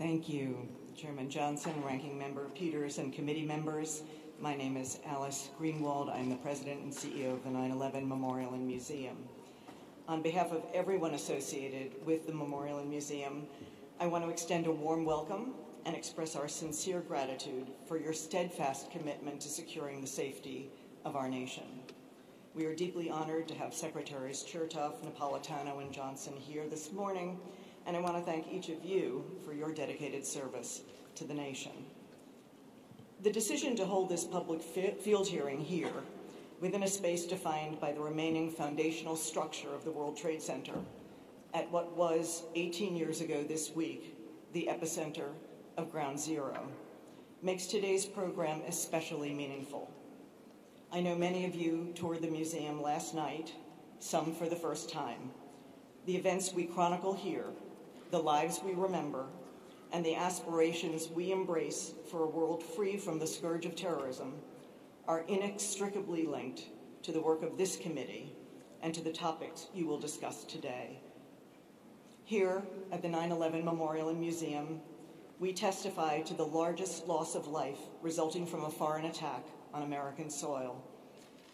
Thank you, Chairman Johnson, Ranking Member Peters, and committee members. My name is Alice Greenwald. I'm the President and CEO of the 9/11 Memorial and Museum. On behalf of everyone associated with the Memorial and Museum, I want to extend a warm welcome and express our sincere gratitude for your steadfast commitment to securing the safety of our nation. We are deeply honored to have Secretaries Chertoff, Napolitano, and Johnson here this morning, and I want to thank each of you for your dedicated service to the nation. The decision to hold this public field hearing here, within a space defined by the remaining foundational structure of the World Trade Center, at what was 18 years ago this week, the epicenter of Ground Zero, makes today's program especially meaningful. I know many of you toured the museum last night, some for the first time. The events we chronicle here, the lives we remember, and the aspirations we embrace for a world free from the scourge of terrorism are inextricably linked to the work of this committee and to the topics you will discuss today. Here at the 9/11 Memorial and Museum, we testify to the largest loss of life resulting from a foreign attack on American soil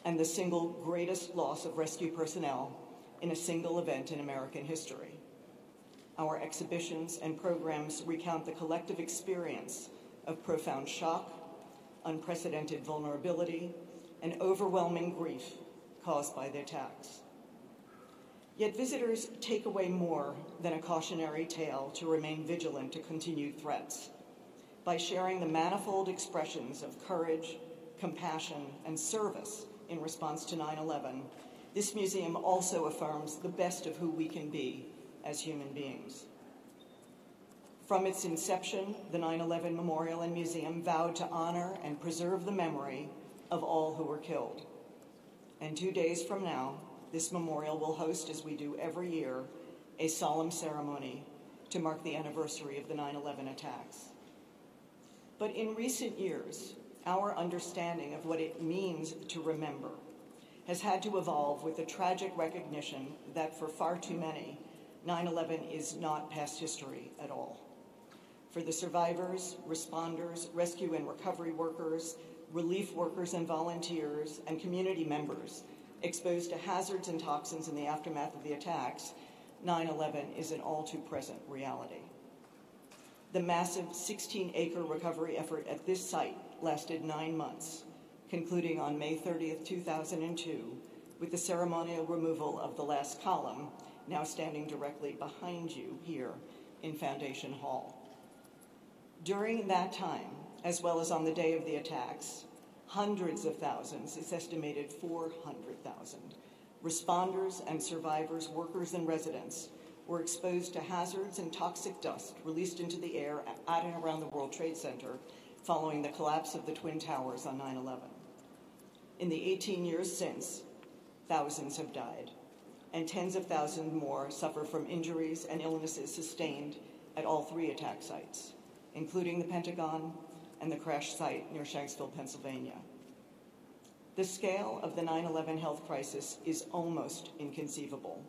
and the single greatest loss of rescue personnel in a single event in American history. Our exhibitions and programs recount the collective experience of profound shock, unprecedented vulnerability, and overwhelming grief caused by the attacks. Yet visitors take away more than a cautionary tale to remain vigilant to continued threats. By sharing the manifold expressions of courage, compassion, and service in response to 9/11, this museum also affirms the best of who we can be as human beings. From its inception, the 9/11 Memorial and Museum vowed to honor and preserve the memory of all who were killed. And 2 days from now, this memorial will host, as we do every year, a solemn ceremony to mark the anniversary of the 9/11 attacks. But in recent years, our understanding of what it means to remember has had to evolve with the tragic recognition that for far too many, 9/11 is not past history at all. For the survivors, responders, rescue and recovery workers, relief workers and volunteers, and community members exposed to hazards and toxins in the aftermath of the attacks, 9/11 is an all-too-present reality. The massive 16-acre recovery effort at this site lasted 9 months, concluding on May 30th, 2002, with the ceremonial removal of the last column, now standing directly behind you here in Foundation Hall. During that time, as well as on the day of the attacks, hundreds of thousands, it's estimated 400,000, responders and survivors, workers and residents were exposed to hazards and toxic dust released into the air at and around the World Trade Center following the collapse of the Twin Towers on 9/11. In the 18 years since, thousands have died, and tens of thousands more suffer from injuries and illnesses sustained at all three attack sites, including the Pentagon and the crash site near Shanksville, Pennsylvania. The scale of the 9/11 health crisis is almost inconceivable.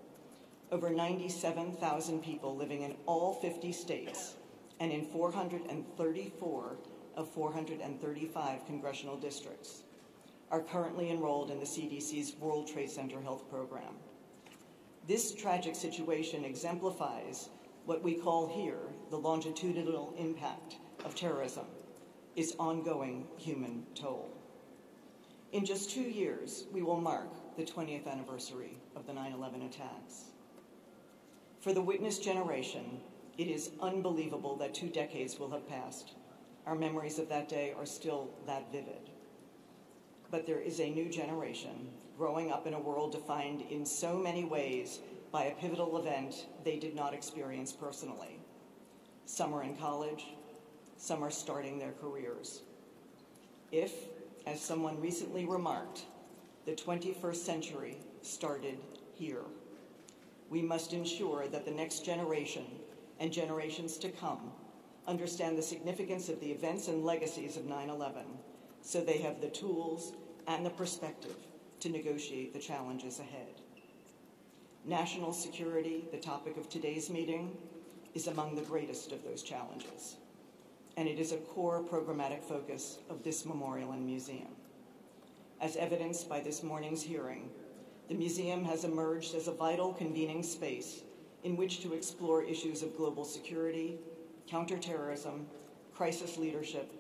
Over 97,000 people living in all 50 states and in 434 of 435 congressional districts are currently enrolled in the CDC's World Trade Center Health Program. This tragic situation exemplifies what we call here the longitudinal impact of terrorism, its ongoing human toll. In just 2 years, we will mark the 20th anniversary of the 9/11 attacks. For the witness generation, it is unbelievable that 2 decades will have passed. Our memories of that day are still that vivid. But there is a new generation growing up in a world defined in so many ways by a pivotal event they did not experience personally. Some are in college, some are starting their careers. If, as someone recently remarked, the 21st century started here, we must ensure that the next generation and generations to come understand the significance of the events and legacies of 9/11, so they have the tools and the perspective to negotiate the challenges ahead. National security, the topic of today's meeting, is among the greatest of those challenges, and it is a core programmatic focus of this memorial and museum. As evidenced by this morning's hearing, the museum has emerged as a vital convening space in which to explore issues of global security, counterterrorism, crisis leadership,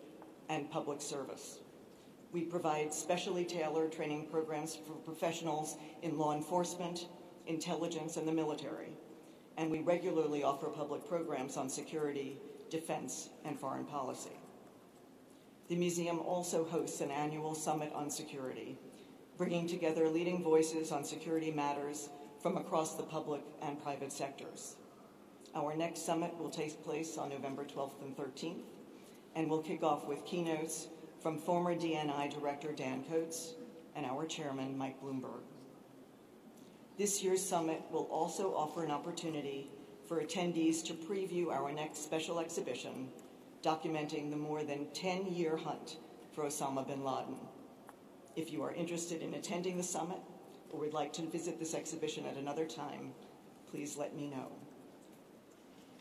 and public service. We provide specially tailored training programs for professionals in law enforcement, intelligence, and the military, and we regularly offer public programs on security, defense, and foreign policy. The museum also hosts an annual summit on security, bringing together leading voices on security matters from across the public and private sectors. Our next summit will take place on November 12th and 13th, and we'll kick off with keynotes from former DNI Director Dan Coates and our chairman, Mike Bloomberg. This year's summit will also offer an opportunity for attendees to preview our next special exhibition documenting the more than 10-year hunt for Osama bin Laden. If you are interested in attending the summit or would like to visit this exhibition at another time, please let me know.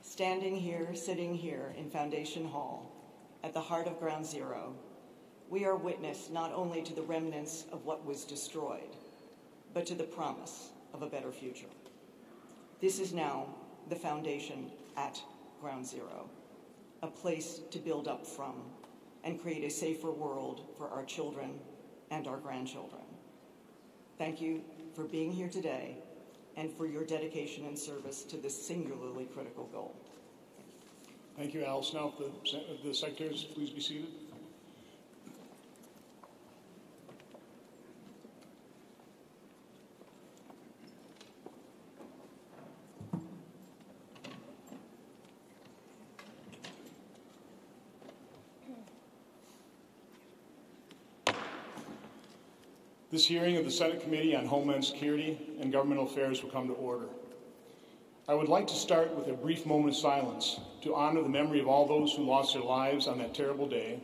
Standing here, sitting here in Foundation Hall, at the heart of Ground Zero, we are witness not only to the remnants of what was destroyed, but to the promise of a better future. This is now the foundation at Ground Zero, a place to build up from and create a safer world for our children and our grandchildren. Thank you for being here today and for your dedication and service to this singularly critical goal. Thank you, Alice. Now, if the secretaries please be seated. This hearing of the Senate Committee on Homeland Security and Governmental Affairs will come to order. I would like to start with a brief moment of silence to honor the memory of all those who lost their lives on that terrible day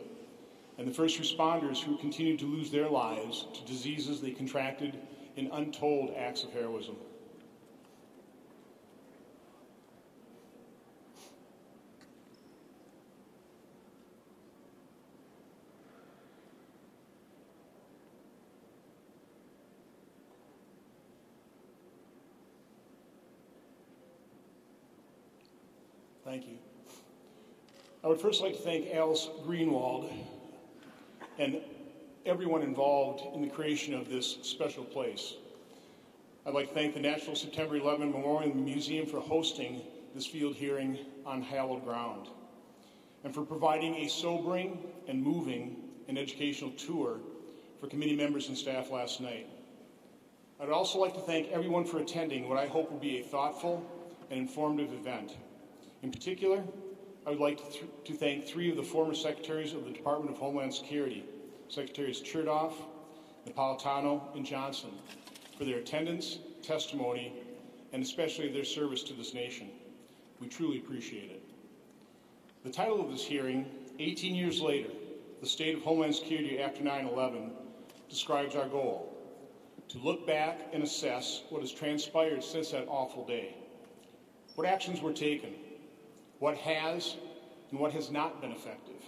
and the first responders who continued to lose their lives to diseases they contracted in untold acts of heroism. Thank you. I would first like to thank Alice Greenwald and everyone involved in the creation of this special place. I'd like to thank the National September 11 Memorial and Museum for hosting this field hearing on hallowed ground and for providing a sobering and moving and educational tour for committee members and staff last night. I'd also like to thank everyone for attending what I hope will be a thoughtful and informative event. In particular, I would like to thank three of the former secretaries of the Department of Homeland Security, Secretaries Chertoff, Napolitano, and Johnson, for their attendance, testimony, and especially their service to this nation. We truly appreciate it. The title of this hearing, 18 years later, the State of Homeland Security after 9/11, describes our goal, to look back and assess what has transpired since that awful day, what actions were taken, what has and what has not been effective,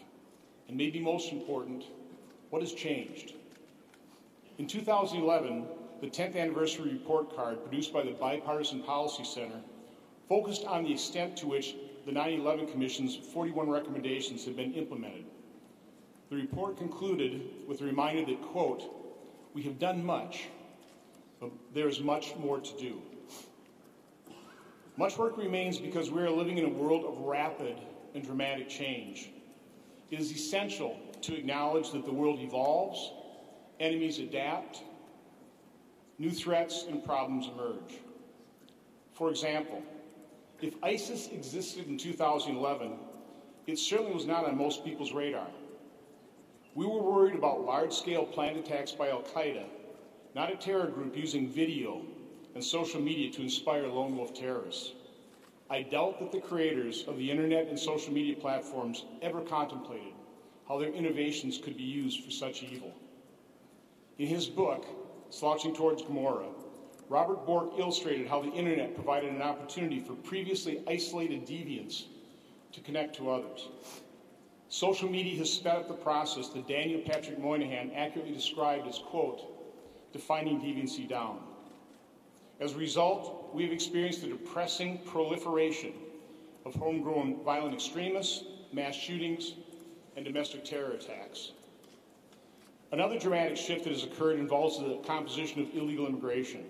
and maybe most important, what has changed. In 2011, the 10th anniversary report card produced by the Bipartisan Policy Center focused on the extent to which the 9/11 Commission's 41 recommendations had been implemented. The report concluded with a reminder that, quote, "We have done much, but there is much more to do." Much work remains because we are living in a world of rapid and dramatic change. It is essential to acknowledge that the world evolves, enemies adapt, new threats and problems emerge. For example, if ISIS existed in 2011, it certainly was not on most people's radar. We were worried about large-scale planned attacks by Al-Qaeda, not a terror group using video and social media to inspire lone wolf terrorists. I doubt that the creators of the internet and social media platforms ever contemplated how their innovations could be used for such evil. In his book, Slouching Towards Gomorrah, Robert Bork illustrated how the internet provided an opportunity for previously isolated deviants to connect to others. Social media has sped up the process that Daniel Patrick Moynihan accurately described as, quote, defining deviancy down. As a result, we have experienced the depressing proliferation of homegrown violent extremists, mass shootings, and domestic terror attacks. Another dramatic shift that has occurred involves the composition of illegal immigration.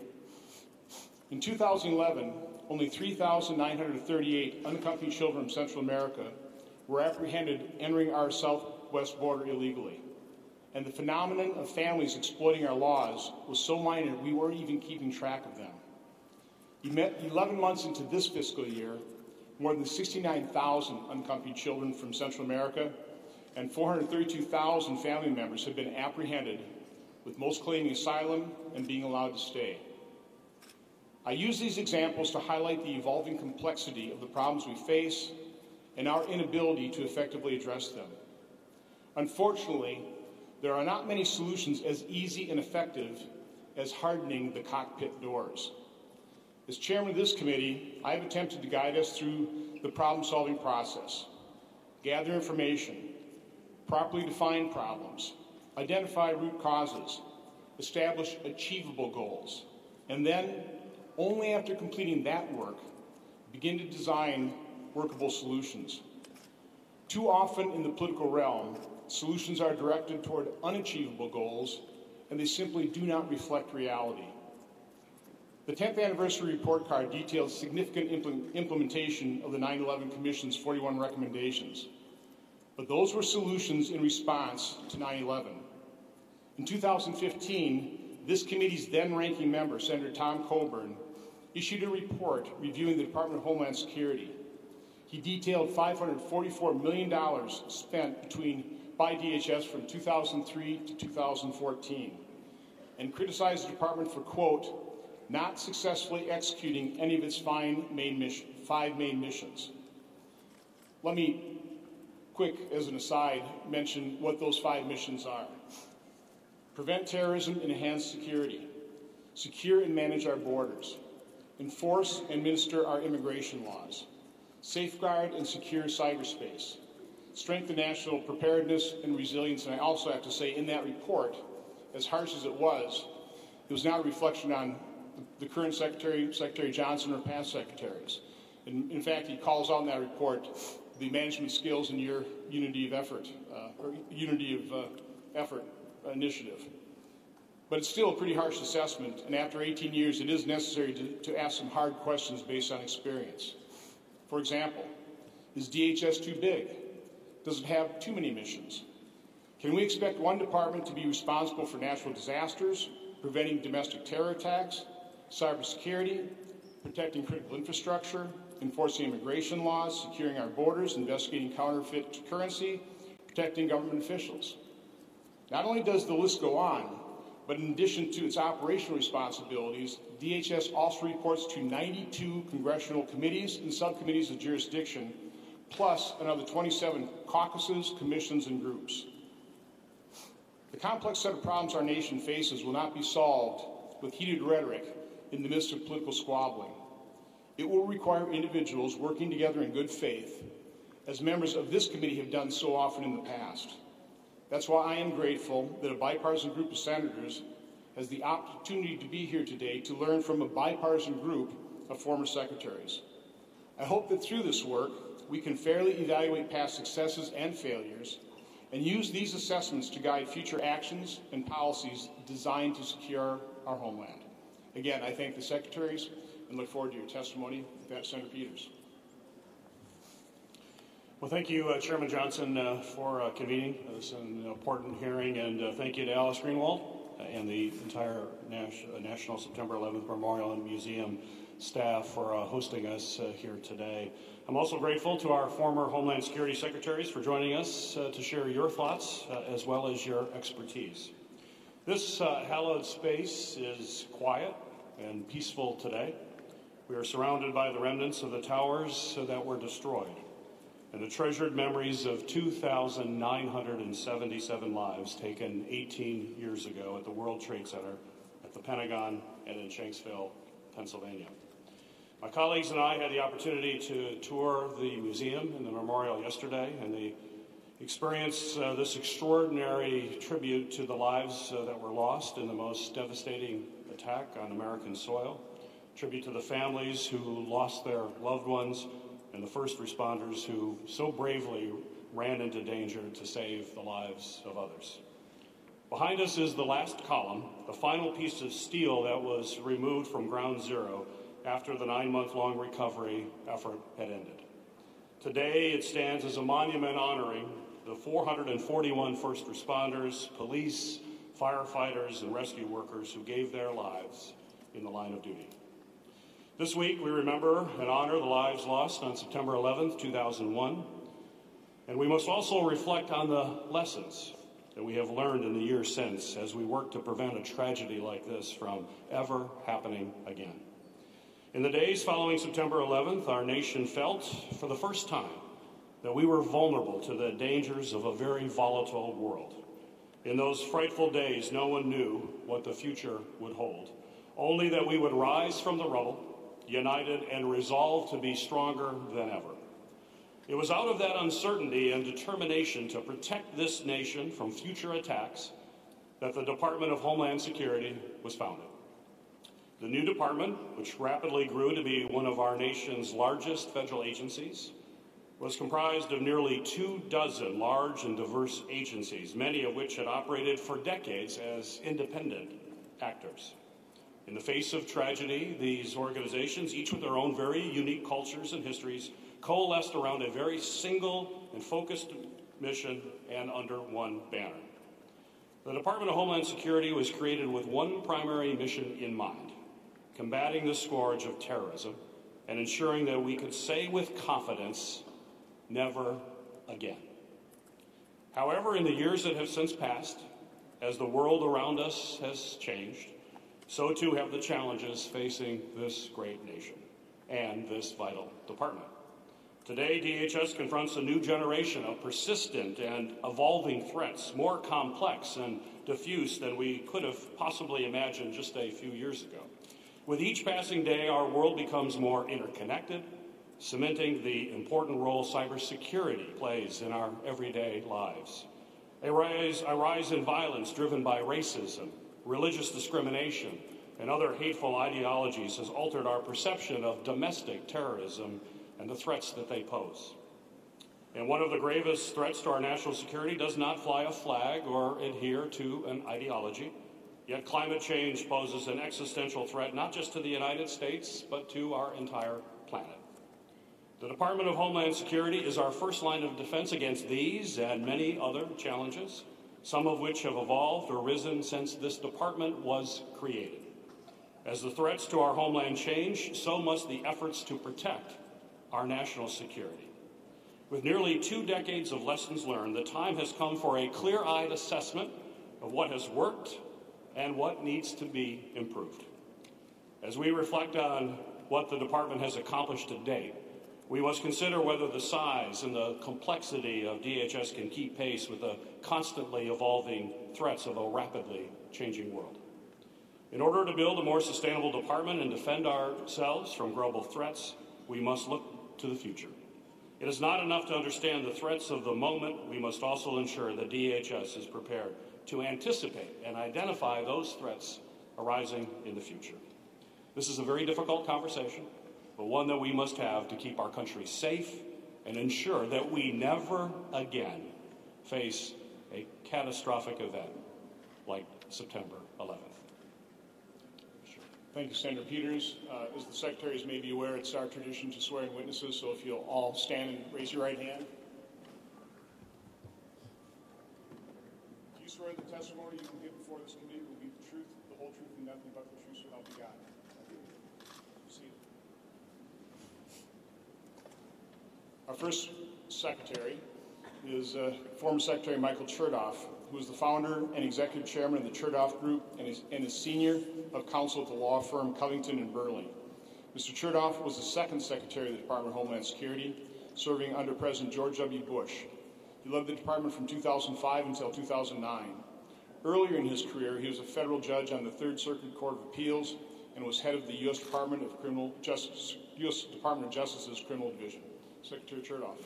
In 2011, only 3,938 unaccompanied children from Central America were apprehended entering our southwest border illegally. And the phenomenon of families exploiting our laws was so minor we weren't even keeping track of them. 11 months into this fiscal year, more than 69,000 unaccompanied children from Central America and 432,000 family members have been apprehended, with most claiming asylum and being allowed to stay. I use these examples to highlight the evolving complexity of the problems we face and our inability to effectively address them. Unfortunately, there are not many solutions as easy and effective as hardening the cockpit doors. As chairman of this committee, I have attempted to guide us through the problem-solving process, gather information, properly define problems, identify root causes, establish achievable goals, and then, only after completing that work, begin to design workable solutions. Too often in the political realm, solutions are directed toward unachievable goals, and they simply do not reflect reality. The 10th anniversary report card details significant implementation of the 9/11 Commission's 41 recommendations, but those were solutions in response to 9/11. In 2015, this committee's then-ranking member, Senator Tom Coburn, issued a report reviewing the Department of Homeland Security. He detailed $544 million spent by DHS from 2003 to 2014, and criticized the department for, quote, not successfully executing any of its five main missions. Let me, quick as an aside, mention what those five missions are. Prevent terrorism and enhance security. Secure and manage our borders. Enforce and administer our immigration laws. Safeguard and secure cyberspace. Strengthen national preparedness and resilience. And I also have to say, in that report, as harsh as it was not a reflection on the current Secretary, Secretary Johnson, or past secretaries. And in fact, he calls out in that report the management skills in your unity of effort initiative. But it's still a pretty harsh assessment, and after 18 years, it is necessary to ask some hard questions based on experience. For example, is DHS too big? Does it have too many missions? Can we expect one department to be responsible for natural disasters, preventing domestic terror attacks, cybersecurity, protecting critical infrastructure, enforcing immigration laws, securing our borders, investigating counterfeit currency, protecting government officials? Not only does the list go on, but in addition to its operational responsibilities, DHS also reports to 92 congressional committees and subcommittees of jurisdiction, plus another 27 caucuses, commissions, and groups. The complex set of problems our nation faces will not be solved with heated rhetoric in the midst of political squabbling. It will require individuals working together in good faith, as members of this committee have done so often in the past. That's why I am grateful that a bipartisan group of senators has the opportunity to be here today to learn from a bipartisan group of former secretaries. I hope that through this work, we can fairly evaluate past successes and failures and use these assessments to guide future actions and policies designed to secure our homeland. Again, I thank the secretaries and look forward to your testimony. With that, Senator Peters. Well, thank you, Chairman Johnson, for convening. This is an important hearing, and thank you to Alice Greenwald and the entire National September 11th Memorial and Museum staff for hosting us here today. I'm also grateful to our former Homeland Security Secretaries for joining us to share your thoughts as well as your expertise. This hallowed space is quiet and peaceful today. We are surrounded by the remnants of the towers that were destroyed and the treasured memories of 2,977 lives taken 18 years ago at the World Trade Center, at the Pentagon, and in Shanksville, Pennsylvania. My colleagues and I had the opportunity to tour the museum and the memorial yesterday, and they experienced this extraordinary tribute to the lives that were lost in the most devastating attack on American soil, tribute to the families who lost their loved ones, and the first responders who so bravely ran into danger to save the lives of others. Behind us is the last column, the final piece of steel that was removed from Ground Zero after the 9-month-long recovery effort had ended. Today, it stands as a monument honoring the 441 first responders, police, firefighters, and rescue workers who gave their lives in the line of duty. This week, we remember and honor the lives lost on September 11th, 2001, and we must also reflect on the lessons that we have learned in the years since as we work to prevent a tragedy like this from ever happening again. In the days following September 11th, our nation felt, for the first time, that we were vulnerable to the dangers of a very volatile world. In those frightful days, no one knew what the future would hold, only that we would rise from the rubble, united and resolved to be stronger than ever. It was out of that uncertainty and determination to protect this nation from future attacks that the Department of Homeland Security was founded. The new department, which rapidly grew to be one of our nation's largest federal agencies, was comprised of nearly 24 large and diverse agencies, many of which had operated for decades as independent actors. In the face of tragedy, these organizations, each with their own very unique cultures and histories, coalesced around a very single and focused mission and under one banner. The Department of Homeland Security was created with one primary mission in mind: combating the scourge of terrorism and ensuring that we could say with confidence, never again. However, in the years that have since passed, as the world around us has changed, so too have the challenges facing this great nation and this vital department. Today, DHS confronts a new generation of persistent and evolving threats, more complex and diffuse than we could have possibly imagined just a few years ago. With each passing day, our world becomes more interconnected, cementing the important role cybersecurity plays in our everyday lives. A rise in violence driven by racism, religious discrimination, and other hateful ideologies has altered our perception of domestic terrorism and the threats that they pose. And one of the gravest threats to our national security does not fly a flag or adhere to an ideology. Yet climate change poses an existential threat not just to the United States, but to our entire planet. The Department of Homeland Security is our first line of defense against these and many other challenges, some of which have evolved or risen since this department was created. As the threats to our homeland change, so must the efforts to protect our national security. With nearly 20 decades of lessons learned, the time has come for a clear-eyed assessment of what has worked and what needs to be improved. As we reflect on what the department has accomplished to date, we must consider whether the size and the complexity of DHS can keep pace with the constantly evolving threats of a rapidly changing world. In order to build a more sustainable department and defend ourselves from global threats, we must look to the future. It is not enough to understand the threats of the moment. We must also ensure that DHS is prepared to anticipate and identify those threats arising in the future. This is a very difficult conversation, but one that we must have to keep our country safe and ensure that we never again face a catastrophic event like September 11th. Thank you, Senator Peters. As the secretaries may be aware, it's our tradition to swear in witnesses, so if you'll all stand and raise your right hand. Do you swear the testimony you can give before this committee will be the truth, the whole truth, and nothing but the truth, so help you God? Our first secretary is former Secretary Michael Chertoff, who is the founder and executive chairman of the Chertoff Group and is senior of counsel at the law firm Covington and Burley. Mr. Chertoff was the second Secretary of the Department of Homeland Security, serving under President George W. Bush. He led the department from 2005 until 2009. Earlier in his career, he was a federal judge on the Third Circuit Court of Appeals and was head of the U.S. Department of Justice's Criminal Division. Secretary Chertoff.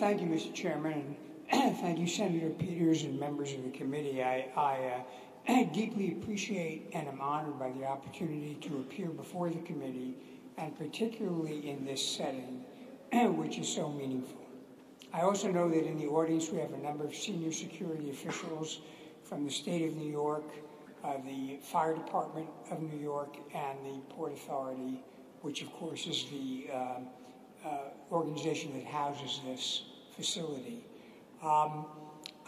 Thank you, Mr. Chairman, and thank you, Senator Peters and members of the committee. I deeply appreciate and am honored by the opportunity to appear before the committee, and particularly in this setting, which is so meaningful. I also know that in the audience we have a number of senior security officials from the state of New York, the Fire Department of New York, and the Port Authority, which of course is the organization that houses this facility. I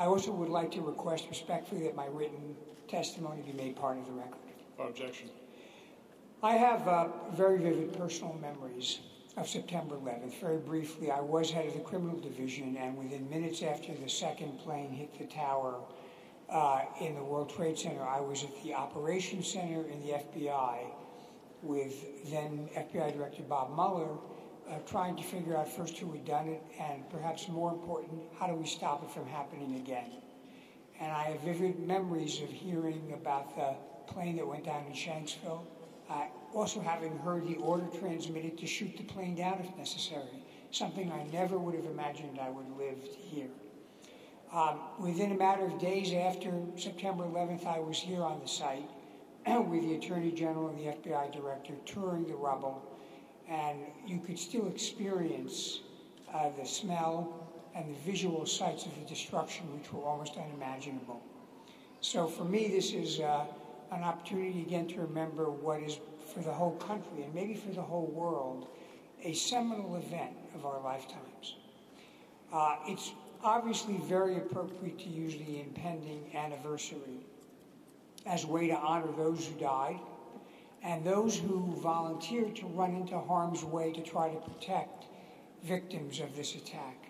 also would like to request respectfully that my written testimony be made part of the record. Without objection. I have very vivid personal memories of September 11th. Very briefly, I was head of the criminal division, and within minutes after the second plane hit the tower in the World Trade Center, I was at the operations center in the FBI with then FBI Director Bob Mueller, trying to figure out first who had done it, and perhaps more important, how do we stop it from happening again? And I have vivid memories of hearing about the plane that went down in Shanksville, also having heard the order transmitted to shoot the plane down if necessary, something I never would have imagined I would live to hear. Within a matter of days after September 11th, I was here on the site with the Attorney General and the FBI Director touring the rubble, and you could still experience the smell and the visual sights of the destruction, which were almost unimaginable. So for me, this is an opportunity again to remember what is, for the whole country and maybe for the whole world, a seminal event of our lifetimes. It's obviously very appropriate to use the impending anniversary as a way to honor those who died and those who volunteered to run into harm's way to try to protect victims of this attack,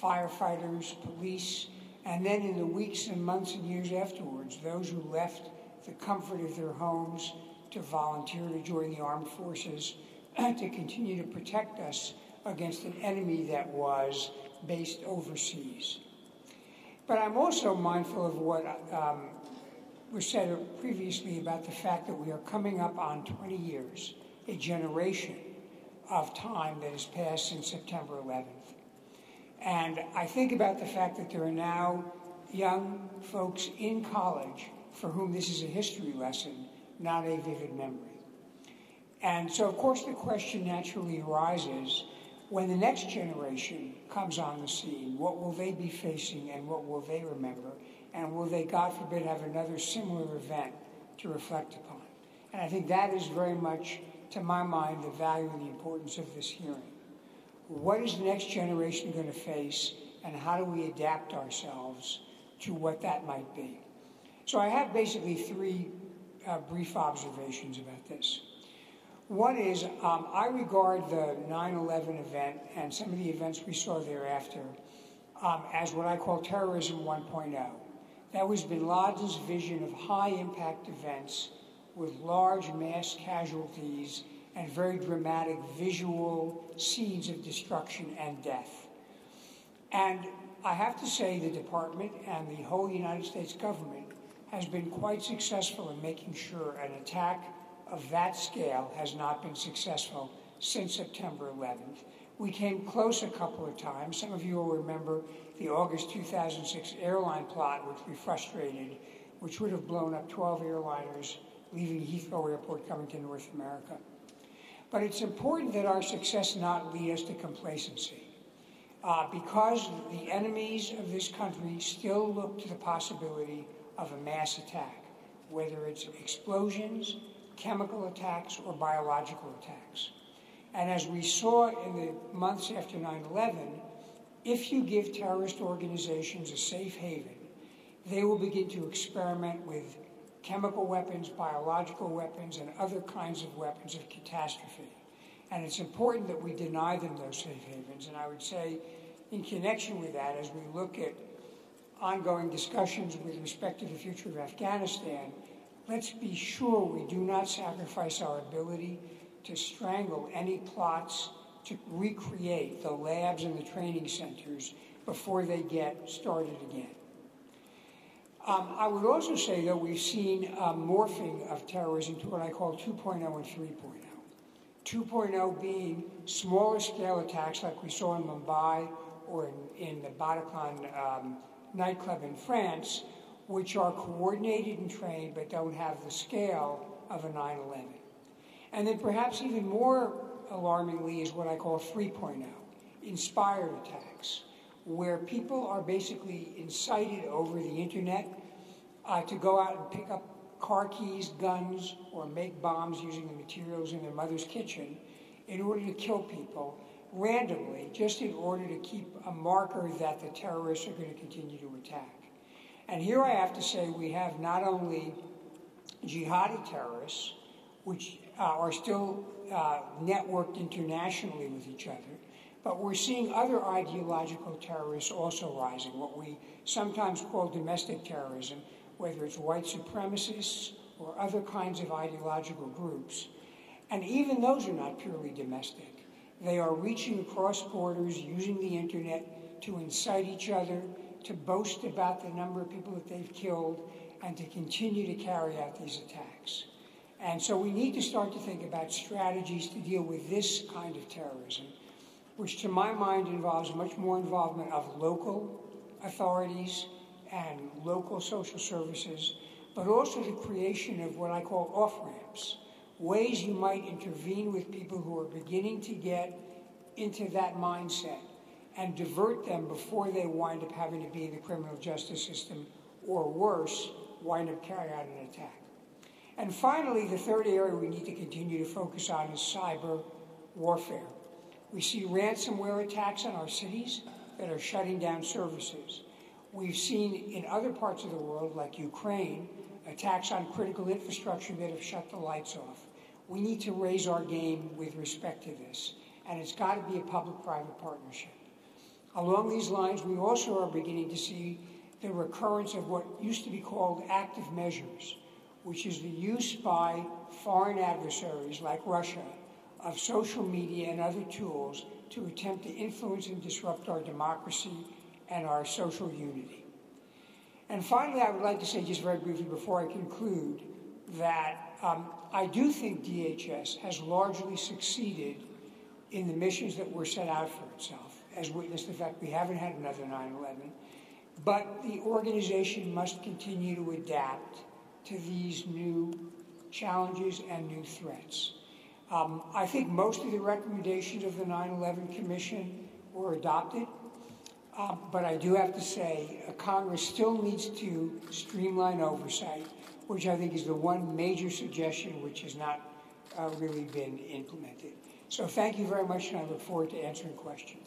firefighters, police, and then in the weeks and months and years afterwards, those who left the comfort of their homes to volunteer to join the armed forces to continue to protect us against an enemy that was based overseas. But I'm also mindful of what was said previously about the fact that we are coming up on 20 years, a generation of time that has passed since September 11th. And I think about the fact that there are now young folks in college for whom this is a history lesson, not a vivid memory. And so, of course, the question naturally arises, when the next generation comes on the scene, what will they be facing and what will they remember? And will they, God forbid, have another similar event to reflect upon? And I think that is very much, to my mind, the value and the importance of this hearing. What is the next generation going to face, and how do we adapt ourselves to what that might be? So I have basically three brief observations about this. One is, I regard the 9/11 event and some of the events we saw thereafter as what I call terrorism 1.0. That was bin Laden's vision of high-impact events with large mass casualties and very dramatic visual scenes of destruction and death. And I have to say the Department and the whole United States government has been quite successful in making sure an attack of that scale has not been successful since September 11th. We came close a couple of times. Some of you will remember the August 2006 airline plot, which we frustrated, which would have blown up 12 airliners leaving Heathrow Airport coming to North America. But it's important that our success not lead us to complacency, because the enemies of this country still look to the possibility of a mass attack, whether it's explosions, chemical attacks, or biological attacks. And as we saw in the months after 9/11, if you give terrorist organizations a safe haven, they will begin to experiment with chemical weapons, biological weapons, and other kinds of weapons of catastrophe. And it's important that we deny them those safe havens. And I would say, in connection with that, as we look at ongoing discussions with respect to the future of Afghanistan, let's be sure we do not sacrifice our ability to strangle any plots to recreate the labs and the training centers before they get started again. I would also say, though, we've seen a morphing of terrorism to what I call 2.0 and 3.0. 2.0 being smaller scale attacks like we saw in Mumbai or in the Bataclan nightclub in France, which are coordinated and trained but don't have the scale of a 9/11. And then perhaps even more alarmingly is what I call 3.0, inspired attacks, where people are basically incited over the internet to go out and pick up car keys, guns, or make bombs using the materials in their mother's kitchen in order to kill people randomly, just in order to keep a marker that the terrorists are going to continue to attack. And here I have to say we have not only jihadi terrorists, which are still networked internationally with each other, but we're seeing other ideological terrorists also rising, what we sometimes call domestic terrorism, whether it's white supremacists or other kinds of ideological groups. And even those are not purely domestic. They are reaching across borders, using the internet to incite each other, to boast about the number of people that they've killed, and to continue to carry out these attacks. And so we need to start to think about strategies to deal with this kind of terrorism, which to my mind involves much more involvement of local authorities and local social services, but also the creation of what I call off-ramps, ways you might intervene with people who are beginning to get into that mindset and divert them before they wind up having to be in the criminal justice system or worse, wind up carrying out an attack. And finally, the third area we need to continue to focus on is cyber warfare. We see ransomware attacks on our cities that are shutting down services. We've seen in other parts of the world, like Ukraine, attacks on critical infrastructure that have shut the lights off. We need to raise our game with respect to this, and it's got to be a public-private partnership. Along these lines, we also are beginning to see the recurrence of what used to be called active measures, which is the use by foreign adversaries like Russia of social media and other tools to attempt to influence and disrupt our democracy and our social unity. And finally, I would like to say just very briefly before I conclude that I do think DHS has largely succeeded in the missions that were set out for itself, as witnessed the fact we haven't had another 9/11, but the organization must continue to adapt to these new challenges and new threats. I think most of the recommendations of the 9/11 Commission were adopted. But I do have to say, Congress still needs to streamline oversight, which I think is the one major suggestion which has not really been implemented. So thank you very much, and I look forward to answering questions.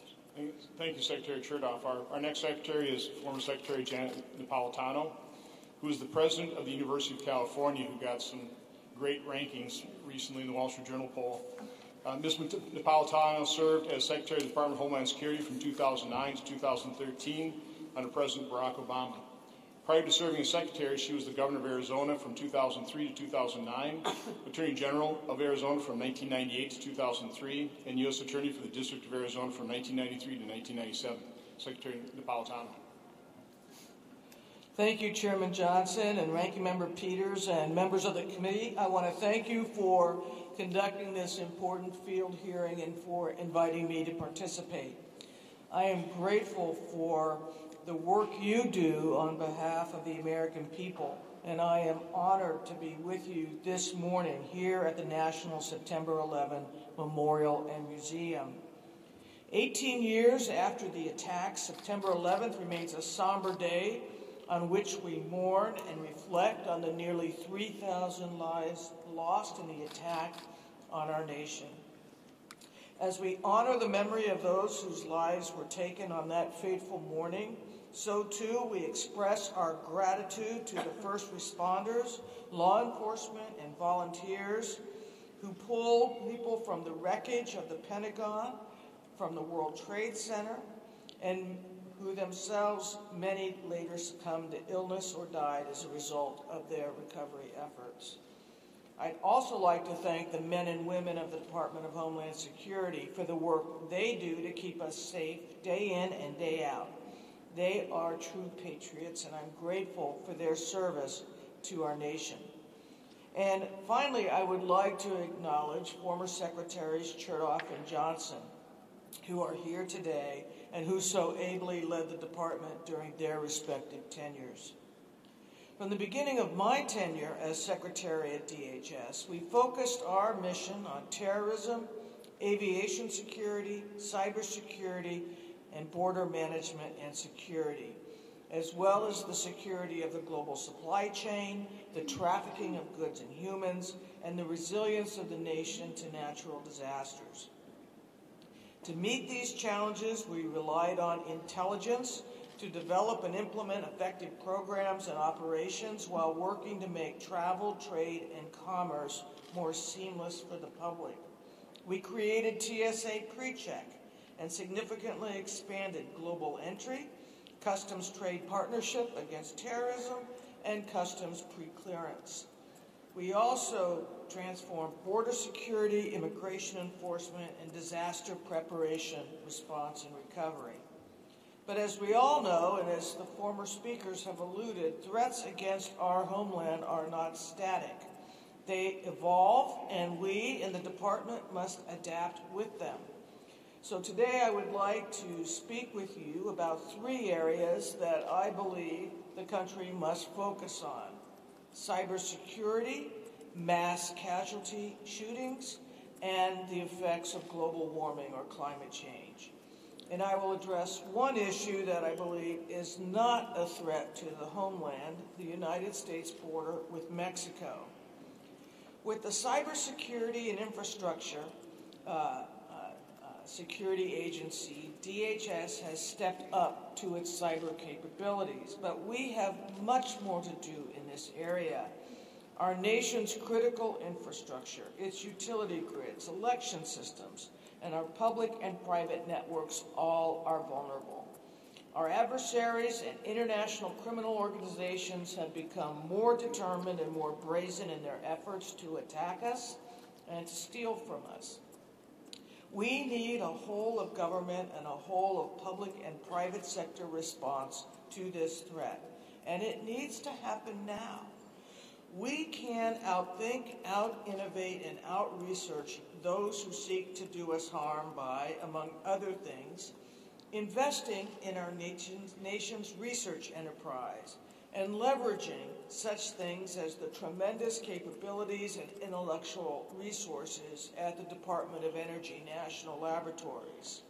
Thank you, Secretary Chertoff. Our next secretary is former Secretary Janet Napolitano, who is the president of the University of California, who got some great rankings recently in the Wall Street Journal poll. Ms. Napolitano served as Secretary of the Department of Homeland Security from 2009 to 2013 under President Barack Obama. Prior to serving as Secretary, she was the Governor of Arizona from 2003 to 2009, Attorney General of Arizona from 1998 to 2003, and U.S. Attorney for the District of Arizona from 1993 to 1997. Secretary Napolitano. Thank you, Chairman Johnson and Ranking Member Peters and members of the committee. I want to thank you for conducting this important field hearing and for inviting me to participate. I am grateful for the work you do on behalf of the American people, and I am honored to be with you this morning here at the National September 11 Memorial and Museum. 18 years after the attacks, September 11th remains a somber day on which we mourn and reflect on the nearly 3,000 lives lost in the attack on our nation. As we honor the memory of those whose lives were taken on that fateful morning, so too we express our gratitude to the first responders, law enforcement, and volunteers who pulled people from the wreckage of the Pentagon, from the World Trade Center, and who themselves, many later succumbed to illness or died as a result of their recovery efforts. I'd also like to thank the men and women of the Department of Homeland Security for the work they do to keep us safe day in and day out. They are true patriots, and I'm grateful for their service to our nation. And finally, I would like to acknowledge former Secretaries Chertoff and Johnson, who are here today and who so ably led the department during their respective tenures. From the beginning of my tenure as Secretary at DHS, we focused our mission on terrorism, aviation security, cybersecurity, and border management and security, as well as the security of the global supply chain, the trafficking of goods and humans, and the resilience of the nation to natural disasters. To meet these challenges, we relied on intelligence to develop and implement effective programs and operations while working to make travel, trade, and commerce more seamless for the public. We created TSA PreCheck and significantly expanded global entry, customs trade partnership against terrorism, and customs preclearance. We also transformed border security, immigration enforcement, and disaster preparation, response, and recovery. But as we all know, and as the former speakers have alluded, threats against our homeland are not static. They evolve, and we in the department must adapt with them. So today I would like to speak with you about three areas that I believe the country must focus on: cybersecurity, mass casualty shootings, and the effects of global warming or climate change. And I will address one issue that I believe is not a threat to the homeland, the United States border with Mexico. With the Cybersecurity and Infrastructure Security Agency, DHS has stepped up to its cyber capabilities, but we have much more to do in this area. Our nation's critical infrastructure, its utility grids, election systems, and our public and private networks all are vulnerable. Our adversaries and international criminal organizations have become more determined and more brazen in their efforts to attack us and to steal from us. We need a whole of government and a whole of public and private sector response to this threat, and it needs to happen now. We can outthink, out-innovate, and out-research those who seek to do us harm by, among other things, investing in our nation's research enterprise and leveraging such things as the tremendous capabilities and intellectual resources at the Department of Energy National Laboratories.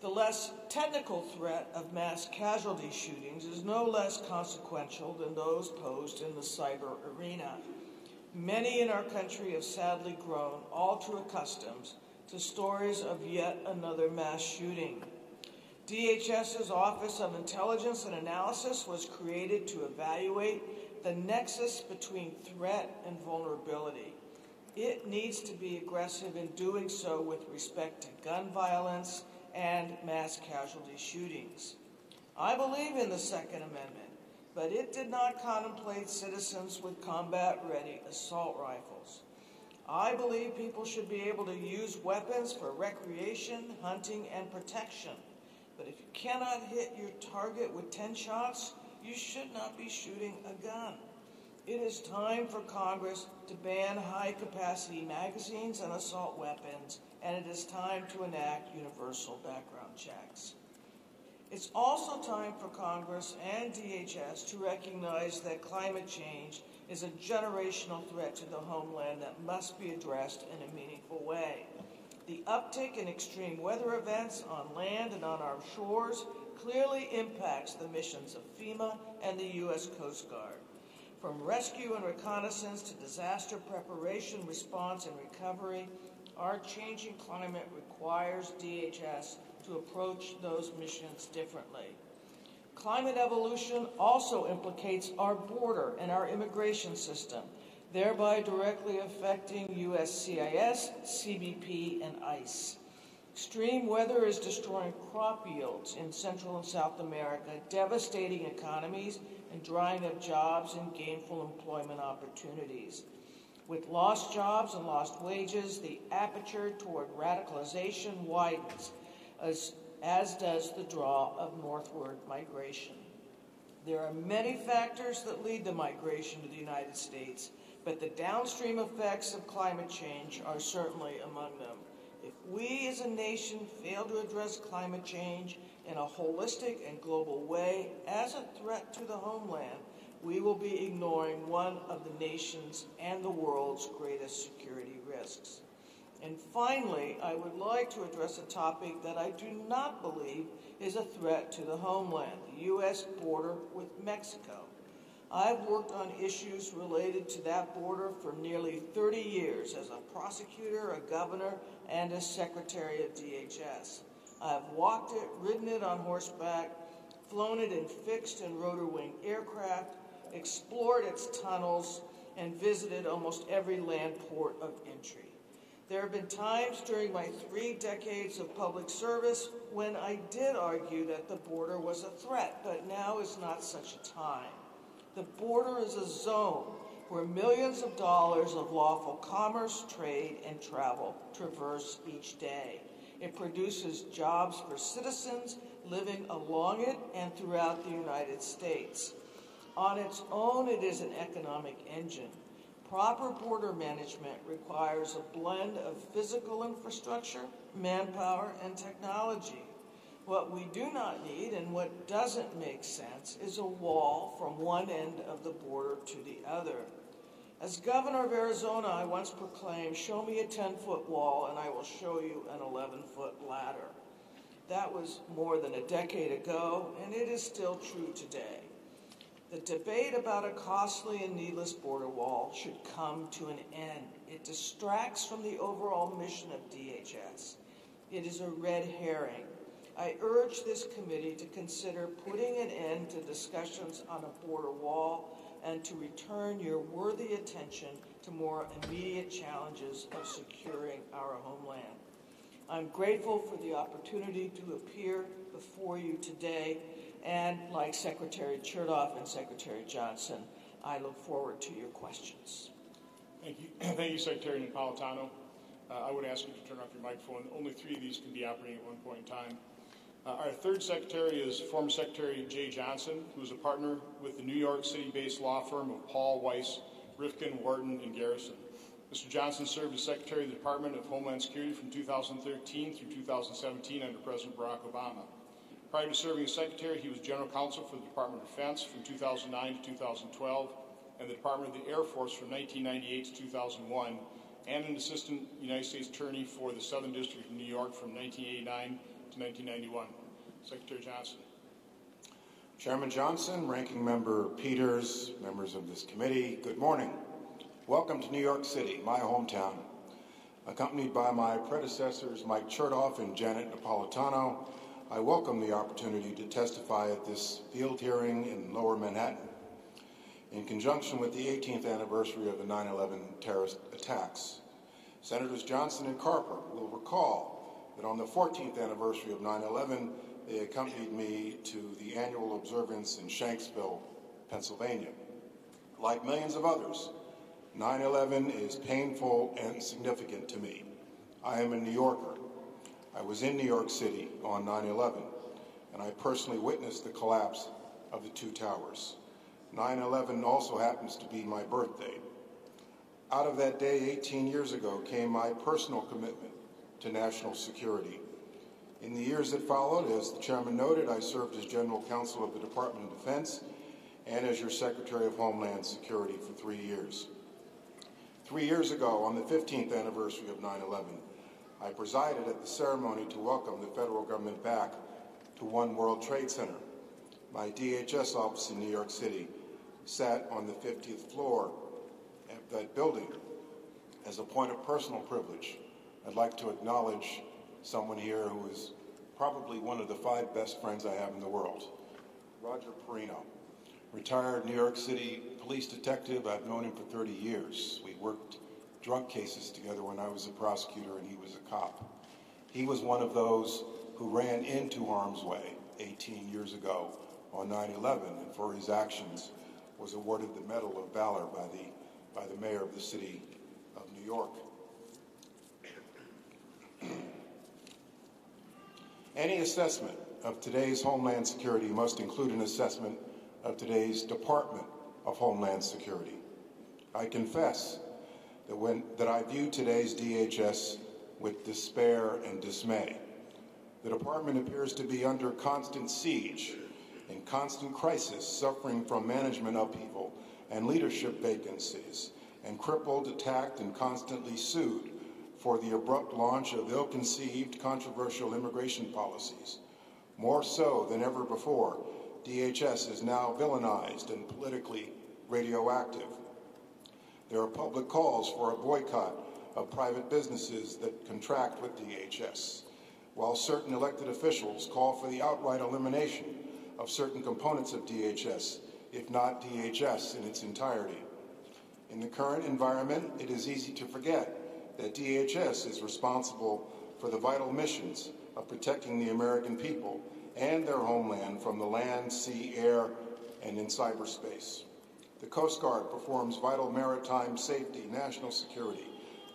The less technical threat of mass casualty shootings is no less consequential than those posed in the cyber arena. Many in our country have sadly grown all too accustomed to stories of yet another mass shooting. DHS's Office of Intelligence and Analysis was created to evaluate the nexus between threat and vulnerability. It needs to be aggressive in doing so with respect to gun violence and mass casualty shootings. I believe in the Second Amendment, but it did not contemplate citizens with combat-ready assault rifles. I believe people should be able to use weapons for recreation, hunting, and protection. But if you cannot hit your target with 10 shots, you should not be shooting a gun. It is time for Congress to ban high-capacity magazines and assault weapons, and it is time to enact universal background checks. It's also time for Congress and DHS to recognize that climate change is a generational threat to the homeland that must be addressed in a meaningful way. The uptick in extreme weather events on land and on our shores clearly impacts the missions of FEMA and the U.S. Coast Guard. From rescue and reconnaissance to disaster preparation, response, and recovery, our changing climate requires DHS to approach those missions differently. Climate evolution also implicates our border and our immigration system, thereby directly affecting USCIS, CBP, and ICE. Extreme weather is destroying crop yields in Central and South America, devastating economies, and drying up jobs and gainful employment opportunities. With lost jobs and lost wages, the aperture toward radicalization widens as as does the draw of northward migration. There are many factors that lead to migration to the United States, but the downstream effects of climate change are certainly among them. If we as a nation fail to address climate change in a holistic and global way as a threat to the homeland, we will be ignoring one of the nation's and the world's greatest security risks. And finally, I would like to address a topic that I do not believe is a threat to the homeland, the U.S. border with Mexico. I've worked on issues related to that border for nearly 30 years as a prosecutor, a governor, and a secretary of DHS. I've walked it, ridden it on horseback, flown it in fixed and rotor-wing aircraft, explored its tunnels, and visited almost every land port of entry. There have been times during my 3 decades of public service when I did argue that the border was a threat, but now is not such a time. The border is a zone where millions of dollars of lawful commerce, trade, and travel traverse each day. It produces jobs for citizens living along it and throughout the United States. On its own, it is an economic engine. Proper border management requires a blend of physical infrastructure, manpower, and technology. What we do not need and what doesn't make sense is a wall from one end of the border to the other. As governor of Arizona, I once proclaimed, "Show me a 10-foot wall and I will show you an 11-foot ladder." That was more than a decade ago, and it is still true today. The debate about a costly and needless border wall should come to an end. It distracts from the overall mission of DHS. It is a red herring. I urge this committee to consider putting an end to discussions on a border wall and to return your worthy attention to more immediate challenges of securing our homeland. I'm grateful for the opportunity to appear before you today. And like Secretary Chertoff and Secretary Johnson, I look forward to your questions. Thank you. Thank you, Secretary Napolitano. I would ask you to turn off your microphone. Only 3 of these can be operating at one point in time. Our third secretary is former Secretary Jay Johnson, who is a partner with the New York City-based law firm of Paul, Weiss, Rifkin, Wharton, and Garrison. Mr. Johnson served as Secretary of the Department of Homeland Security from 2013 through 2017 under President Barack Obama. Prior to serving as Secretary, he was General Counsel for the Department of Defense from 2009 to 2012 and the Department of the Air Force from 1998 to 2001, and an Assistant United States Attorney for the Southern District of New York from 1989 to 1991. Secretary Johnson. Chairman Johnson, Ranking Member Peters, members of this committee, good morning. Welcome to New York City, my hometown. Accompanied by my predecessors Mike Chertoff and Janet Napolitano, I welcome the opportunity to testify at this field hearing in Lower Manhattan in conjunction with the 18th anniversary of the 9/11 terrorist attacks. Senators Johnson and Carper will recall that on the 14th anniversary of 9/11, they accompanied me to the annual observance in Shanksville, Pennsylvania. Like millions of others, 9/11 is painful and significant to me. I am a New Yorker. I was in New York City on 9/11, and I personally witnessed the collapse of the 2 towers. 9/11 also happens to be my birthday. Out of that day 18 years ago came my personal commitment to national security. In the years that followed, as the chairman noted, I served as General Counsel of the Department of Defense and as your Secretary of Homeland Security for 3 years. 3 years ago, on the 15th anniversary of 9/11, I presided at the ceremony to welcome the federal government back to One World Trade Center. My DHS office in New York City sat on the 50th floor of that building. As a point of personal privilege, I'd like to acknowledge someone here who is probably one of the 5 best friends I have in the world, Roger Perino, retired New York City police detective. I've known him for 30 years. We worked drug cases together when I was a prosecutor and he was a cop. He was one of those who ran into harm's way 18 years ago on 9/11, and for his actions was awarded the Medal of Valor by the mayor of the city of New York. Any assessment of today's Homeland Security must include an assessment of today's Department of Homeland Security. I confess that I view today's DHS with despair and dismay. The department appears to be under constant siege and constant crisis, suffering from management upheaval and leadership vacancies, and crippled, attacked, and constantly sued for the abrupt launch of ill-conceived, controversial immigration policies. More so than ever before, DHS is now villainized and politically radioactive. There are public calls for a boycott of private businesses that contract with DHS, while certain elected officials call for the outright elimination of certain components of DHS, if not DHS in its entirety. In the current environment, it is easy to forget that DHS is responsible for the vital missions of protecting the American people and their homeland from the land, sea, air, and in cyberspace. The Coast Guard performs vital maritime safety, national security,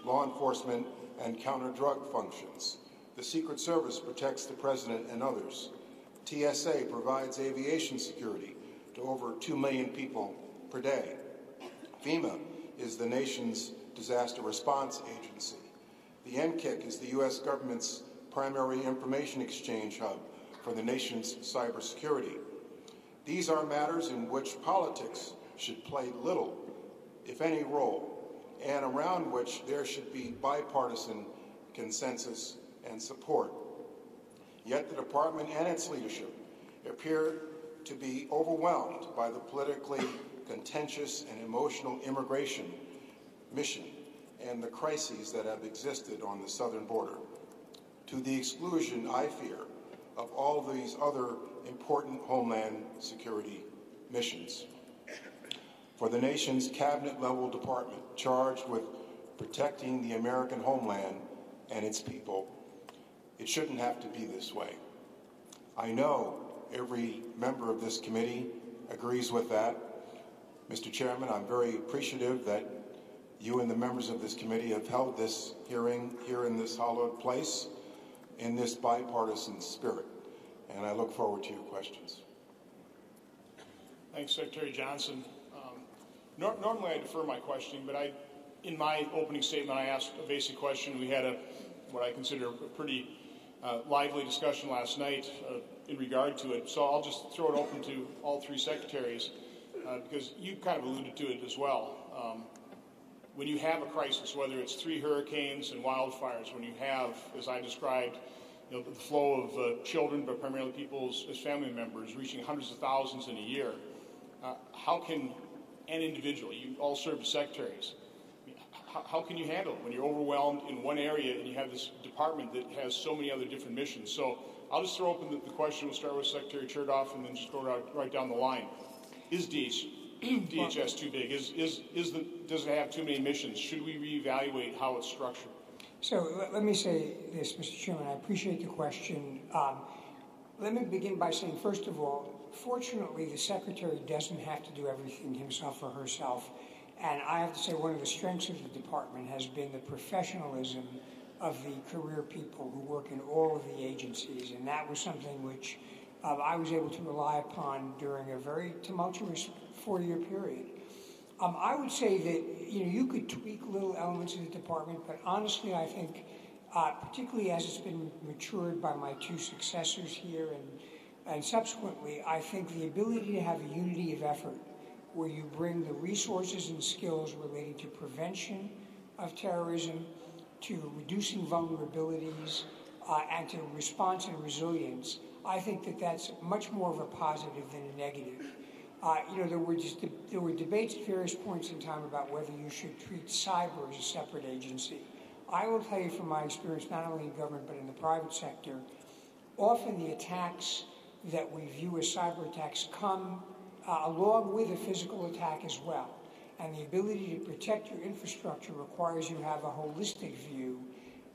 law enforcement, and counter-drug functions. The Secret Service protects the President and others. TSA provides aviation security to over 2 million people per day. FEMA is the nation's disaster response agency. The MCIC is the U.S. government's primary information exchange hub for the nation's cybersecurity. These are matters in which politics should play little, if any, role, and around which there should be bipartisan consensus and support. Yet the department and its leadership appear to be overwhelmed by the politically contentious and emotional immigration mission and the crises that have existed on the southern border, to the exclusion, I fear, of all these other important homeland security missions. For the nation's cabinet-level department charged with protecting the American homeland and its people, it shouldn't have to be this way. I know every member of this committee agrees with that. Mr. Chairman, I'm very appreciative that you and the members of this committee have held this hearing here in this hallowed place in this bipartisan spirit, and I look forward to your questions. Thanks, Secretary Johnson. Normally I defer my questioning, but in my opening statement I asked a basic question. We had what I consider a pretty lively discussion last night in regard to it, so I'll just throw it open to all three secretaries because you kind of alluded to it as well. When you have a crisis, whether it's 3 hurricanes and wildfires, when you have, as I described, the flow of children, but primarily people as family members, reaching hundreds of thousands in a year, how can an individual, you all serve as secretaries, how can you handle it when you're overwhelmed in one area and you have this department that has so many other different missions? So I'll just throw open the question. We'll start with Secretary Chertoff and then just go right down the line. Is DHS too big? Does it have too many missions? Should we reevaluate how it's structured? So let me say this, Mr. Chairman. I appreciate the question. Let me begin by saying, first of all, fortunately, the Secretary doesn't have to do everything himself or herself. And I have to say one of the strengths of the department has been the professionalism of the career people who work in all of the agencies. And that was something which I was able to rely upon during a very tumultuous 4-year period. I would say that you could tweak little elements of the department, but honestly, I think, particularly as it's been matured by my 2 successors here and subsequently, I think the ability to have a unity of effort where you bring the resources and skills related to prevention of terrorism, to reducing vulnerabilities, and to response and resilience, I think that that's much more of a positive than a negative. There were debates at various points in time about whether you should treat cyber as a separate agency. I will tell you from my experience, not only in government but in the private sector, often the attacks that we view as cyber attacks come along with a physical attack as well. And the ability to protect your infrastructure requires you have a holistic view,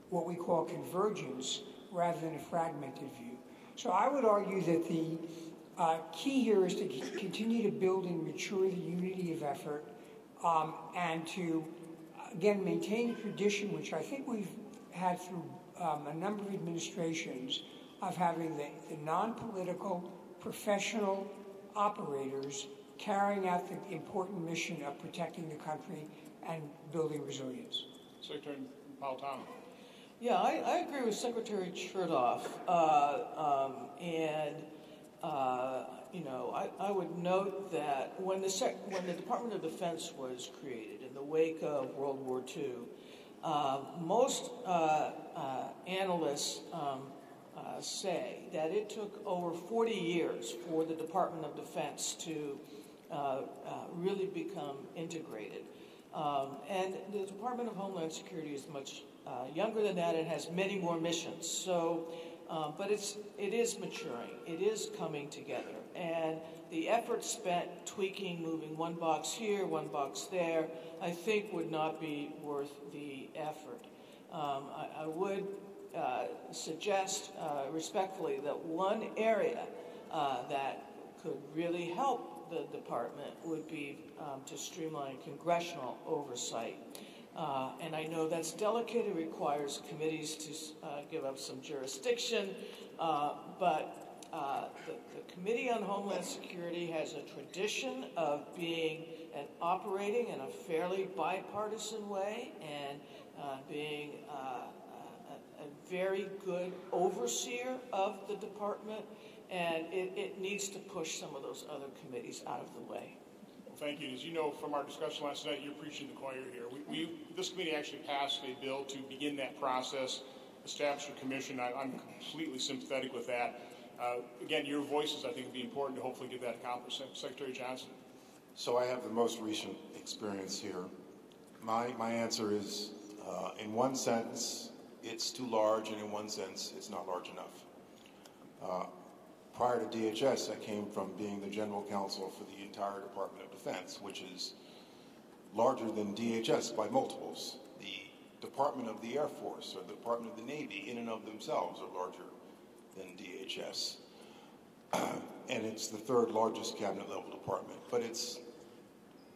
what we call convergence, rather than a fragmented view. So I would argue that the key here is to continue to build and mature the unity of effort and to, again, maintain a tradition which I think we've had through a number of administrations of having the non-political, professional operators carrying out the important mission of protecting the country and building resilience. Secretary Napolitano. Yeah, I agree with Secretary Chertoff, you know, I would note that when the Department of Defense was created in the wake of World War II, most analysts say that it took over 40 years for the Department of Defense to really become integrated. And the Department of Homeland Security is much younger than that and has many more missions. So, but it is maturing. It is coming together. And the effort spent tweaking, moving one box here, one box there, I think would not be worth the effort. I would suggest respectfully that one area that could really help the department would be to streamline congressional oversight. And I know that's delicate. It requires committees to give up some jurisdiction, but the Committee on Homeland Security has a tradition of being and operating in a fairly bipartisan way and being a very good overseer of the department. And it needs to push some of those other committees out of the way. Well, thank you. As you know from our discussion last night, you're preaching the choir here. This committee actually passed a bill to begin that process, establish a commission. I'm completely sympathetic with that. Again, your voices, I think, would be important to hopefully get that accomplished. Secretary Johnson. So I have the most recent experience here. My answer is, in one sense, it's too large, and in one sense, it's not large enough. Prior to DHS, I came from being the general counsel for the entire Department of Defense, which is larger than DHS by multiples. The Department of the Air Force or the Department of the Navy in and of themselves are larger than DHS. And it's the third largest cabinet level department. But it's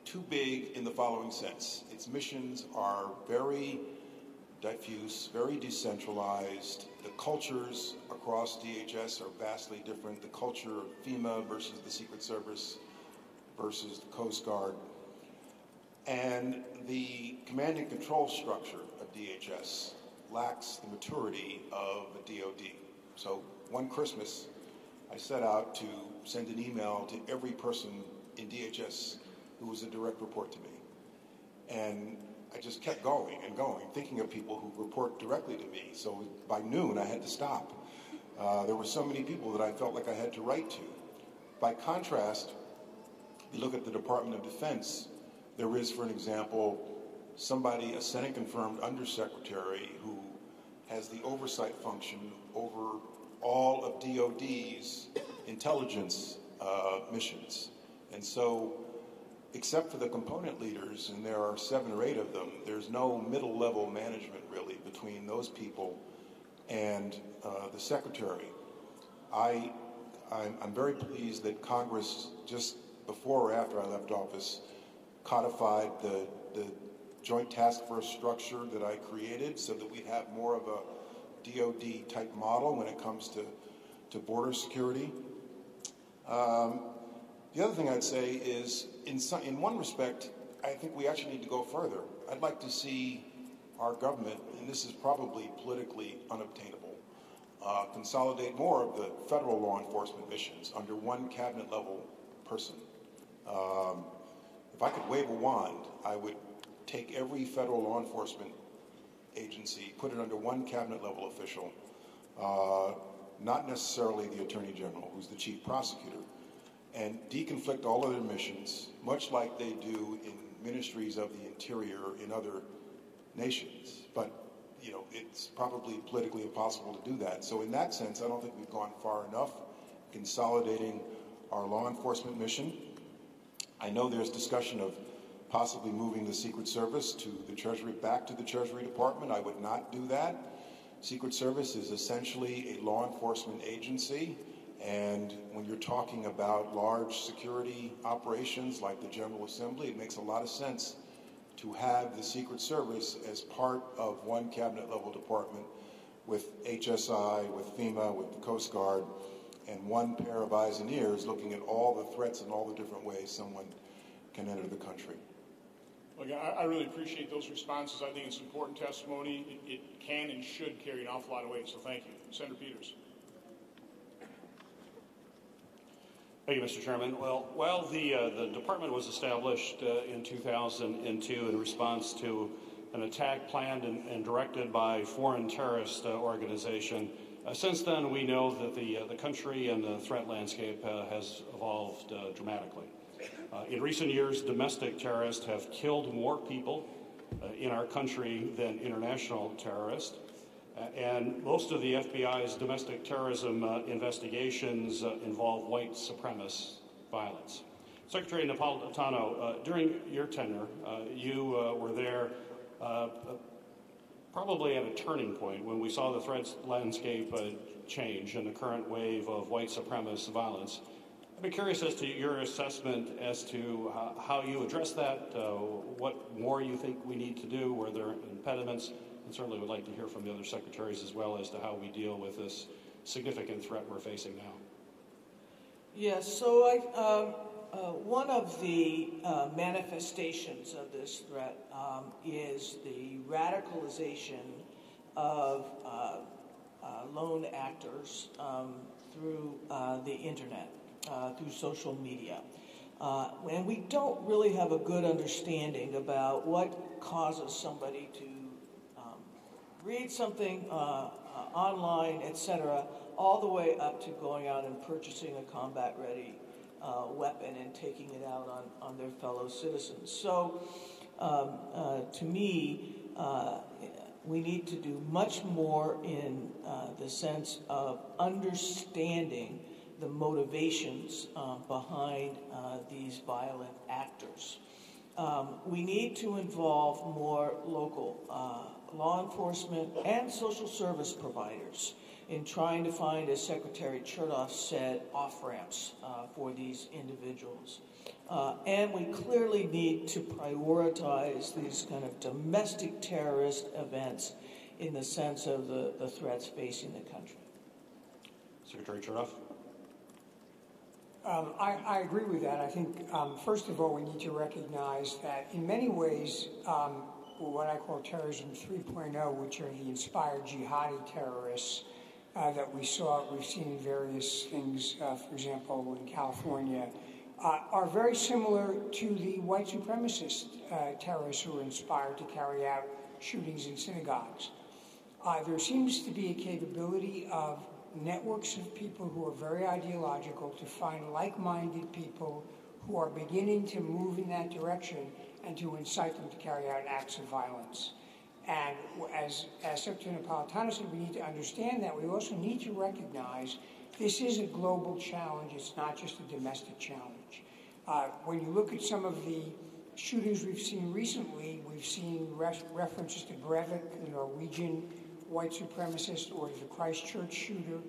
too big in the following sense. Its missions are very diffuse, very decentralized. The cultures across DHS are vastly different. The culture of FEMA versus the Secret Service versus the Coast Guard. And the command and control structure of DHS lacks the maturity of the DOD. So one Christmas, I set out to send an email to every person in DHS who was a direct report to me. And I just kept going and going, thinking of people who report directly to me. So by noon, I had to stop. There were so many people that I felt like I had to write to. By contrast, you look at the Department of Defense, there is, for an example, somebody, a Senate-confirmed undersecretary who has the oversight function over all of DOD's intelligence missions. And so, except for the component leaders, and there are 7 or 8 of them, there's no middle-level management, really, between those people and the secretary. I'm very pleased that Congress, just before or after I left office, codified the joint task force structure that I created so that we have more of a DOD-type model when it comes to border security. The other thing I'd say is, in one respect, I think we actually need to go further. I'd like to see our government, and this is probably politically unobtainable, consolidate more of the federal law enforcement missions under one cabinet-level person. If I could wave a wand, I would take every federal law enforcement agency, put it under one cabinet-level official, not necessarily the Attorney General, who's the chief prosecutor, and deconflict all of their missions, much like they do in ministries of the interior in other nations. But, you know, it's probably politically impossible to do that. So in that sense, I don't think we've gone far enough consolidating our law enforcement mission. I know there's discussion of possibly moving the Secret Service to the Treasury, back to the Treasury Department. I would not do that. Secret Service is essentially a law enforcement agency. And when you're talking about large security operations like the General Assembly, it makes a lot of sense to have the Secret Service as part of one cabinet-level department with HSI, with FEMA, with the Coast Guard, and one pair of eyes and ears looking at all the threats and all the different ways someone can enter the country. Well, again, I really appreciate those responses. I think it's important testimony. It can and should carry an awful lot of weight, so thank you. Senator Peters. Thank you, Mr. Chairman. Well, while the department was established in 2002 in response to an attack planned and directed by foreign terrorist organization, since then we know that the country and the threat landscape has evolved dramatically. In recent years, domestic terrorists have killed more people in our country than international terrorists. And most of the FBI's domestic terrorism investigations involve white supremacist violence. Secretary Napolitano, during your tenure, you were there probably at a turning point when we saw the threat landscape change and the current wave of white supremacist violence. I'd be curious as to your assessment as to how you address that, what more you think we need to do, were there impediments? And certainly would like to hear from the other secretaries as well as to how we deal with this significant threat we're facing now. Yes, so one of the manifestations of this threat is the radicalization of lone actors through the internet, through social media. And we don't really have a good understanding about what causes somebody to read something online, etc., all the way up to going out and purchasing a combat-ready weapon and taking it out on their fellow citizens. So, to me, we need to do much more in the sense of understanding the motivations behind these violent actors. We need to involve more local law enforcement and social service providers in trying to find, as Secretary Chertoff said, off-ramps for these individuals. And we clearly need to prioritize these kind of domestic terrorist events in the sense of the threats facing the country. Secretary Chertoff. I agree with that. I think, first of all, we need to recognize that in many ways, what I call terrorism 3.0, which are the inspired jihadi terrorists that we've seen in various things, for example, in California, are very similar to the white supremacist terrorists who are inspired to carry out shootings in synagogues. There seems to be a capability of networks of people who are very ideological to find like-minded people who are beginning to move in that direction and to incite them to carry out acts of violence. And as Secretary Napolitano said, we need to understand that. We also need to recognize this is a global challenge. It's not just a domestic challenge. When you look at some of the shootings we've seen recently, we've seen references to Breivik, the Norwegian white supremacist, or to the Christchurch shooter,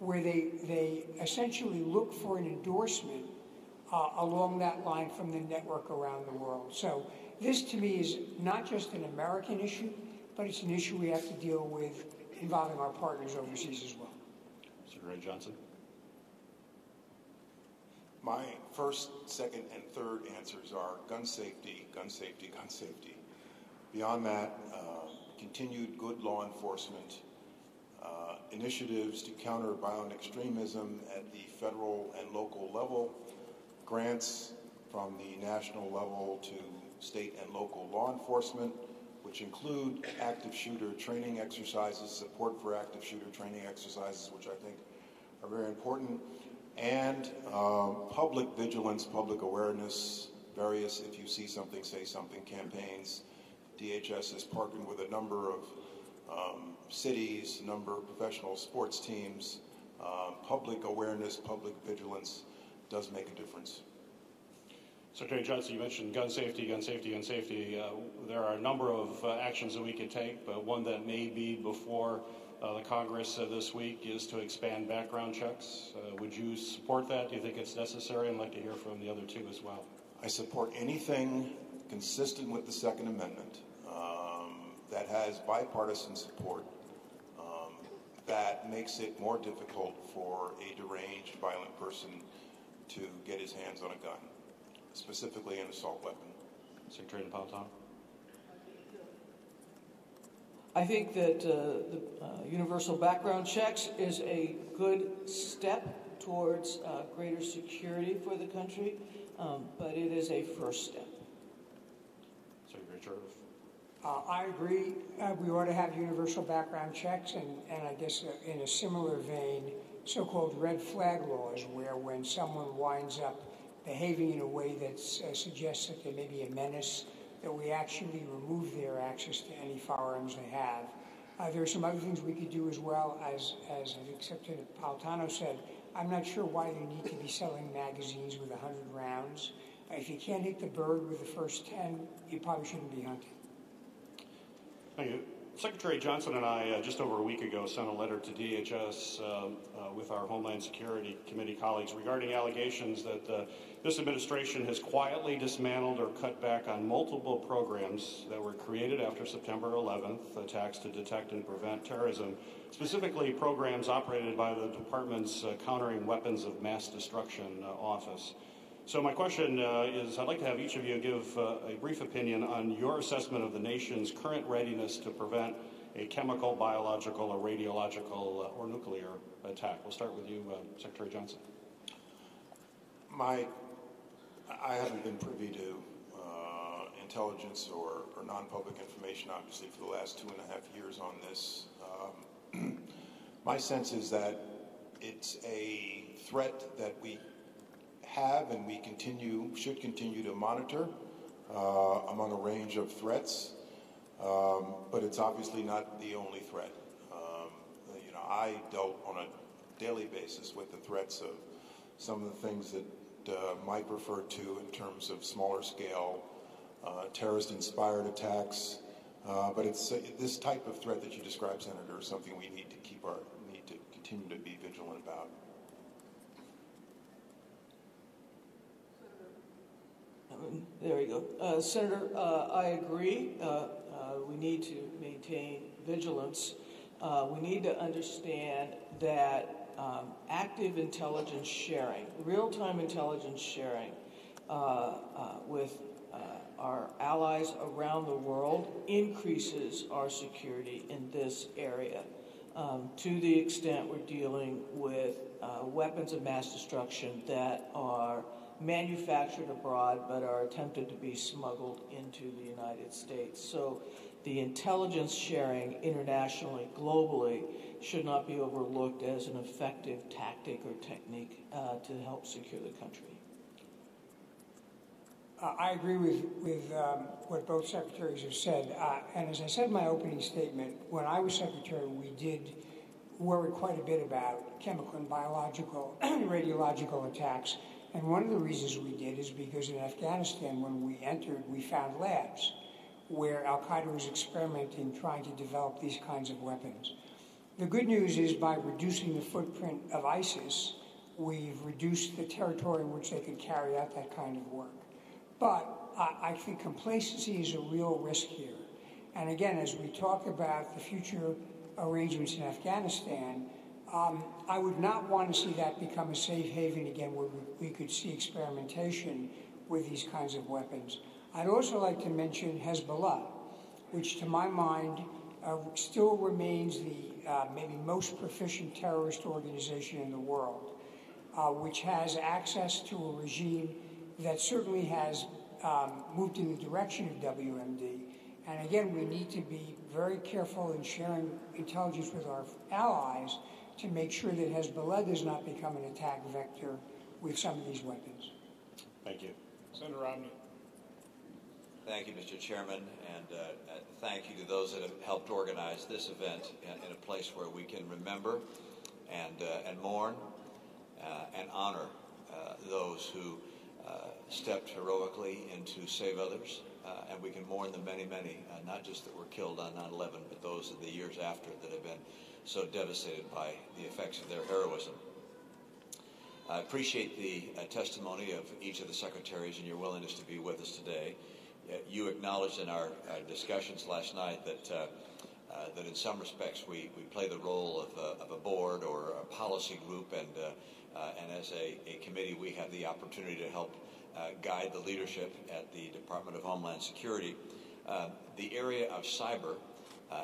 where they essentially look for an endorsement along that line from the network around the world. So this, to me, is not just an American issue, but it's an issue we have to deal with involving our partners overseas as well. Mr. Ray Johnson. My first, second, and third answers are gun safety, gun safety, gun safety. Beyond that, continued good law enforcement initiatives to counter violent extremism at the federal and local level, grants from the national level to state and local law enforcement, which include active shooter training exercises, support for active shooter training exercises, which I think are very important, and public vigilance, public awareness, various if you see something, say something campaigns. DHS is partnering with a number of cities, number of professional sports teams. Public awareness, public vigilance does make a difference. Secretary Johnson, you mentioned gun safety, gun safety, gun safety. There are a number of actions that we could take, but one that may be before the Congress this week is to expand background checks. Would you support that? Do you think it's necessary? I'd like to hear from the other two as well. I support anything consistent with the Second Amendment that has bipartisan support. that makes it more difficult for a deranged, violent person to get his hands on a gun, specifically an assault weapon. Secretary Napolitano? I think that the universal background checks is a good step towards greater security for the country, but it is a first step. Secretary Chertoff? I agree. We ought to have universal background checks, and I guess in a similar vein, so-called red flag laws, where when someone winds up behaving in a way that suggests that there may be a menace, that we actually remove their access to any firearms they have. There are some other things we could do as well, as I think Secretary Napolitano said. I'm not sure why you need to be selling magazines with 100 rounds. If you can't hit the bird with the first 10, you probably shouldn't be hunting. Thank you. Secretary Johnson and I, just over a week ago, sent a letter to DHS with our Homeland Security Committee colleagues regarding allegations that this administration has quietly dismantled or cut back on multiple programs that were created after September 11th, attacks to detect and prevent terrorism, specifically programs operated by the department's Countering Weapons of Mass Destruction office. So my question is, I'd like to have each of you give a brief opinion on your assessment of the nation's current readiness to prevent a chemical, biological, or radiological, or nuclear attack. We'll start with you, Secretary Johnson. I haven't been privy to intelligence or non-public information, obviously, for the last 2.5 years on this. My sense is that it's a threat that we have and we should continue to monitor among a range of threats, but it's obviously not the only threat. You know, I dealt on a daily basis with the threats of some of the things that Mike referred to in terms of smaller scale terrorist-inspired attacks, but it's this type of threat that you described, Senator, is something we need to continue to be vigilant about. There you go. Senator, I agree. We need to maintain vigilance. We need to understand that active intelligence sharing, real-time intelligence sharing with our allies around the world increases our security in this area to the extent we're dealing with weapons of mass destruction that are manufactured abroad but are attempted to be smuggled into the United States. So the intelligence sharing internationally, globally, should not be overlooked as an effective tactic or technique to help secure the country. I agree with what both secretaries have said. And as I said in my opening statement, when I was secretary, we did worry quite a bit about chemical and biological and radiological attacks. And one of the reasons we did is because in Afghanistan, when we entered, we found labs where Al-Qaeda was experimenting, trying to develop these kinds of weapons. The good news is by reducing the footprint of ISIS, we've reduced the territory in which they could carry out that kind of work. But I think complacency is a real risk here. And again, as we talk about the future arrangements in Afghanistan, I would not want to see that become a safe haven again where we could see experimentation with these kinds of weapons. I'd also like to mention Hezbollah, which to my mind still remains the maybe most proficient terrorist organization in the world, which has access to a regime that certainly has moved in the direction of WMD. And again, we need to be very careful in sharing intelligence with our allies to make sure that Hezbollah does not become an attack vector with some of these weapons. Thank you. Senator Romney. Thank you, Mr. Chairman, and thank you to those that have helped organize this event in a place where we can remember and mourn and honor those who stepped heroically in to save others, and we can mourn the many, many, not just that were killed on 9/11, but those in the years after that have been so devastated by the effects of their heroism. I appreciate the testimony of each of the secretaries and your willingness to be with us today. You acknowledged in our discussions last night that that in some respects we play the role of a board or a policy group, and as a committee we have the opportunity to help guide the leadership at the Department of Homeland Security. The area of cyber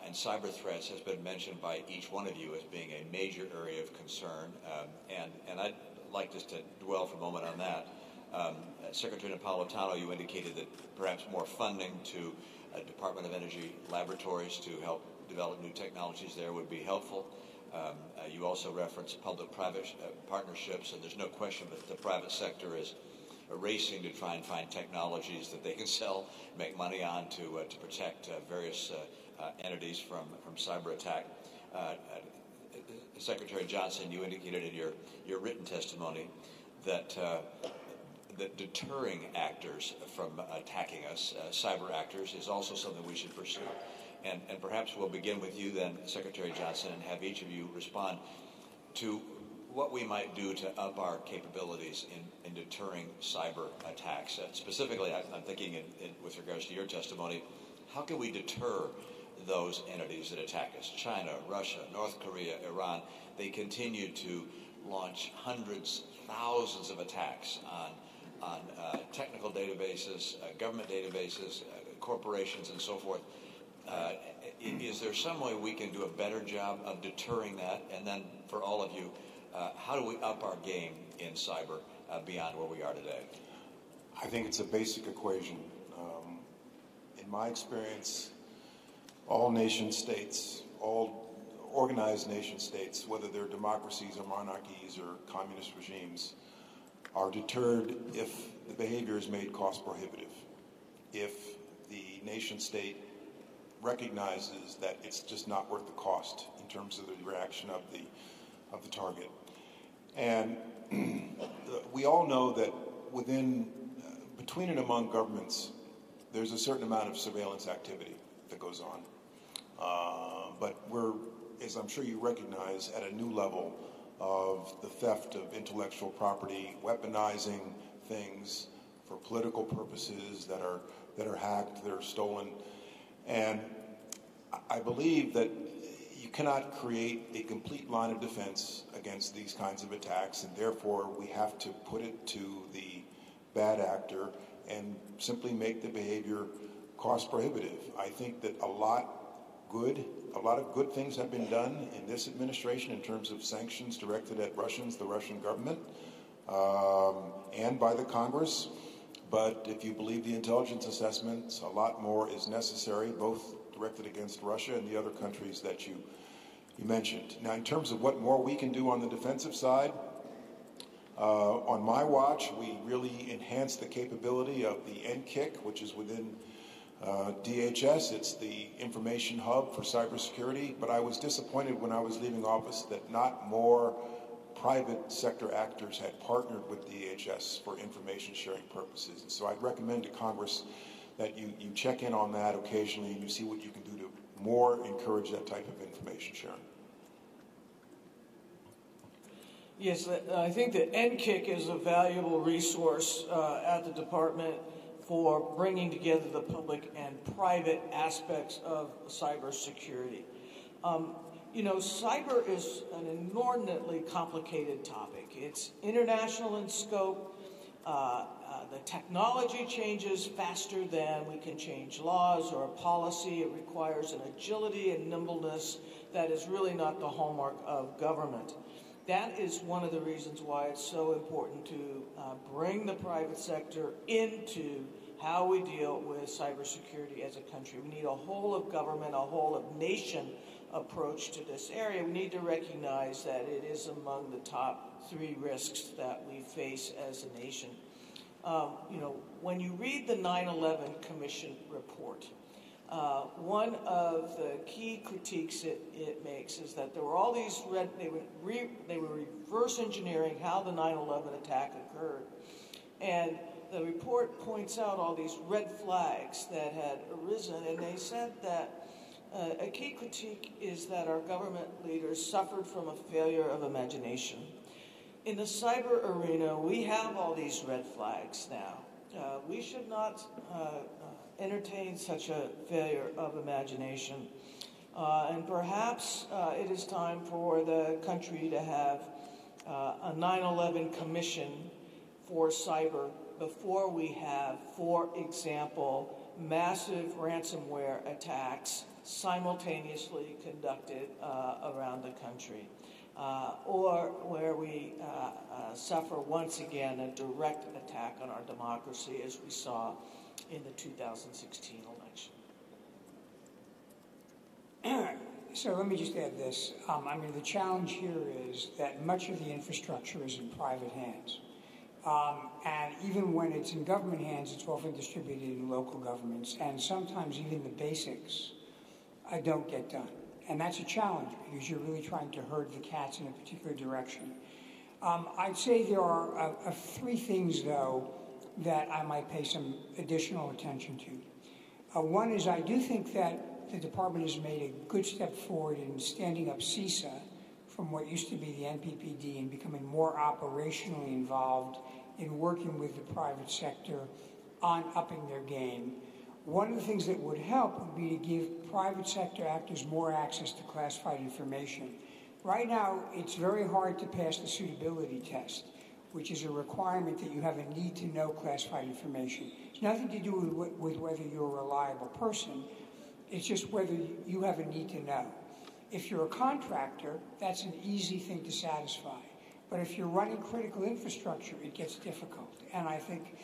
and cyber threats has been mentioned by each one of you as being a major area of concern, and I'd like just to dwell for a moment on that. Secretary Napolitano, you indicated that perhaps more funding to Department of Energy laboratories to help develop new technologies there would be helpful. You also referenced public-private partnerships, and there's no question that the private sector is racing to try and find technologies that they can sell, make money on to protect various entities from cyber attack. Secretary Johnson, you indicated in your written testimony that that deterring actors from attacking us, cyber actors, is also something we should pursue. And perhaps we'll begin with you then, Secretary Johnson, and have each of you respond to what we might do to up our capabilities in deterring cyber attacks. Specifically, I'm thinking with regards to your testimony, how can we deter those entities that attack us? China, Russia, North Korea, Iran, they continue to launch hundreds, thousands of attacks on technical databases, government databases, corporations, and so forth. Is there some way we can do a better job of deterring that? And then for all of you, how do we up our game in cyber beyond where we are today? I think it's a basic equation. In my experience, all nation states, all organized nation states, whether they're democracies or monarchies or communist regimes, are deterred if the behavior is made cost prohibitive, if the nation state recognizes that it's just not worth the cost in terms of the reaction of the target. And we all know that between and among governments, there's a certain amount of surveillance activity that goes on. But we're, as I'm sure you recognize, at a new level of the theft of intellectual property, weaponizing things for political purposes that are hacked, that are stolen. And I believe that you cannot create a complete line of defense against these kinds of attacks, and therefore we have to put it to the bad actor and simply make the behavior cost prohibitive. I think that a lot of good things have been done in this administration in terms of sanctions directed at Russians, the Russian government, and by the Congress. But if you believe the intelligence assessments, a lot more is necessary, both directed against Russia and the other countries that you mentioned. Now, in terms of what more we can do on the defensive side, on my watch, we really enhanced the capability of the NCIC, which is within DHS, it's the information hub for cybersecurity, but I was disappointed when I was leaving office that not more private sector actors had partnered with DHS for information sharing purposes. And so I'd recommend to Congress that you check in on that occasionally and you see what you can do to more encourage that type of information sharing. Yes, I think the NCIC is a valuable resource at the department for bringing together the public and private aspects of cybersecurity. You know, cyber is an inordinately complicated topic. It's international in scope. The technology changes faster than we can change laws or policy. It requires an agility and nimbleness that is really not the hallmark of government. That is one of the reasons why it's so important to bring the private sector into how we deal with cybersecurity as a country. We need a whole of government, a whole of nation approach to this area. We need to recognize that it is among the top three risks that we face as a nation. You know, when you read the 9/11 Commission report, one of the key critiques it makes is that there were all these they were reverse engineering how the 9/11 attack occurred, and the report points out all these red flags that had arisen, and they said that a key critique is that our government leaders suffered from a failure of imagination. In the cyber arena, we have all these red flags now. We should not entertain such a failure of imagination. And perhaps it is time for the country to have a 9/11 Commission for cyber before we have, for example, massive ransomware attacks simultaneously conducted around the country, or where we suffer once again a direct attack on our democracy as we saw in the 2016 election. So let me just add this. I mean, the challenge here is that much of the infrastructure is in private hands. And even when it's in government hands, it's often distributed in local governments. And sometimes even the basics don't get done. And that's a challenge because you're really trying to herd the cats in a particular direction. I'd say there are three things, though, that I might pay some additional attention to. One is I do think that the department has made a good step forward in standing up CISA from what used to be the NPPD and becoming more operationally involved in working with the private sector on upping their game. One of the things that would help would be to give private sector actors more access to classified information. Right now, it's very hard to pass the suitability test, which is a requirement that you have a need to know classified information. It's nothing to do with whether you're a reliable person. It's just whether you have a need to know. If you're a contractor, that's an easy thing to satisfy. But if you're running critical infrastructure, it gets difficult. And I think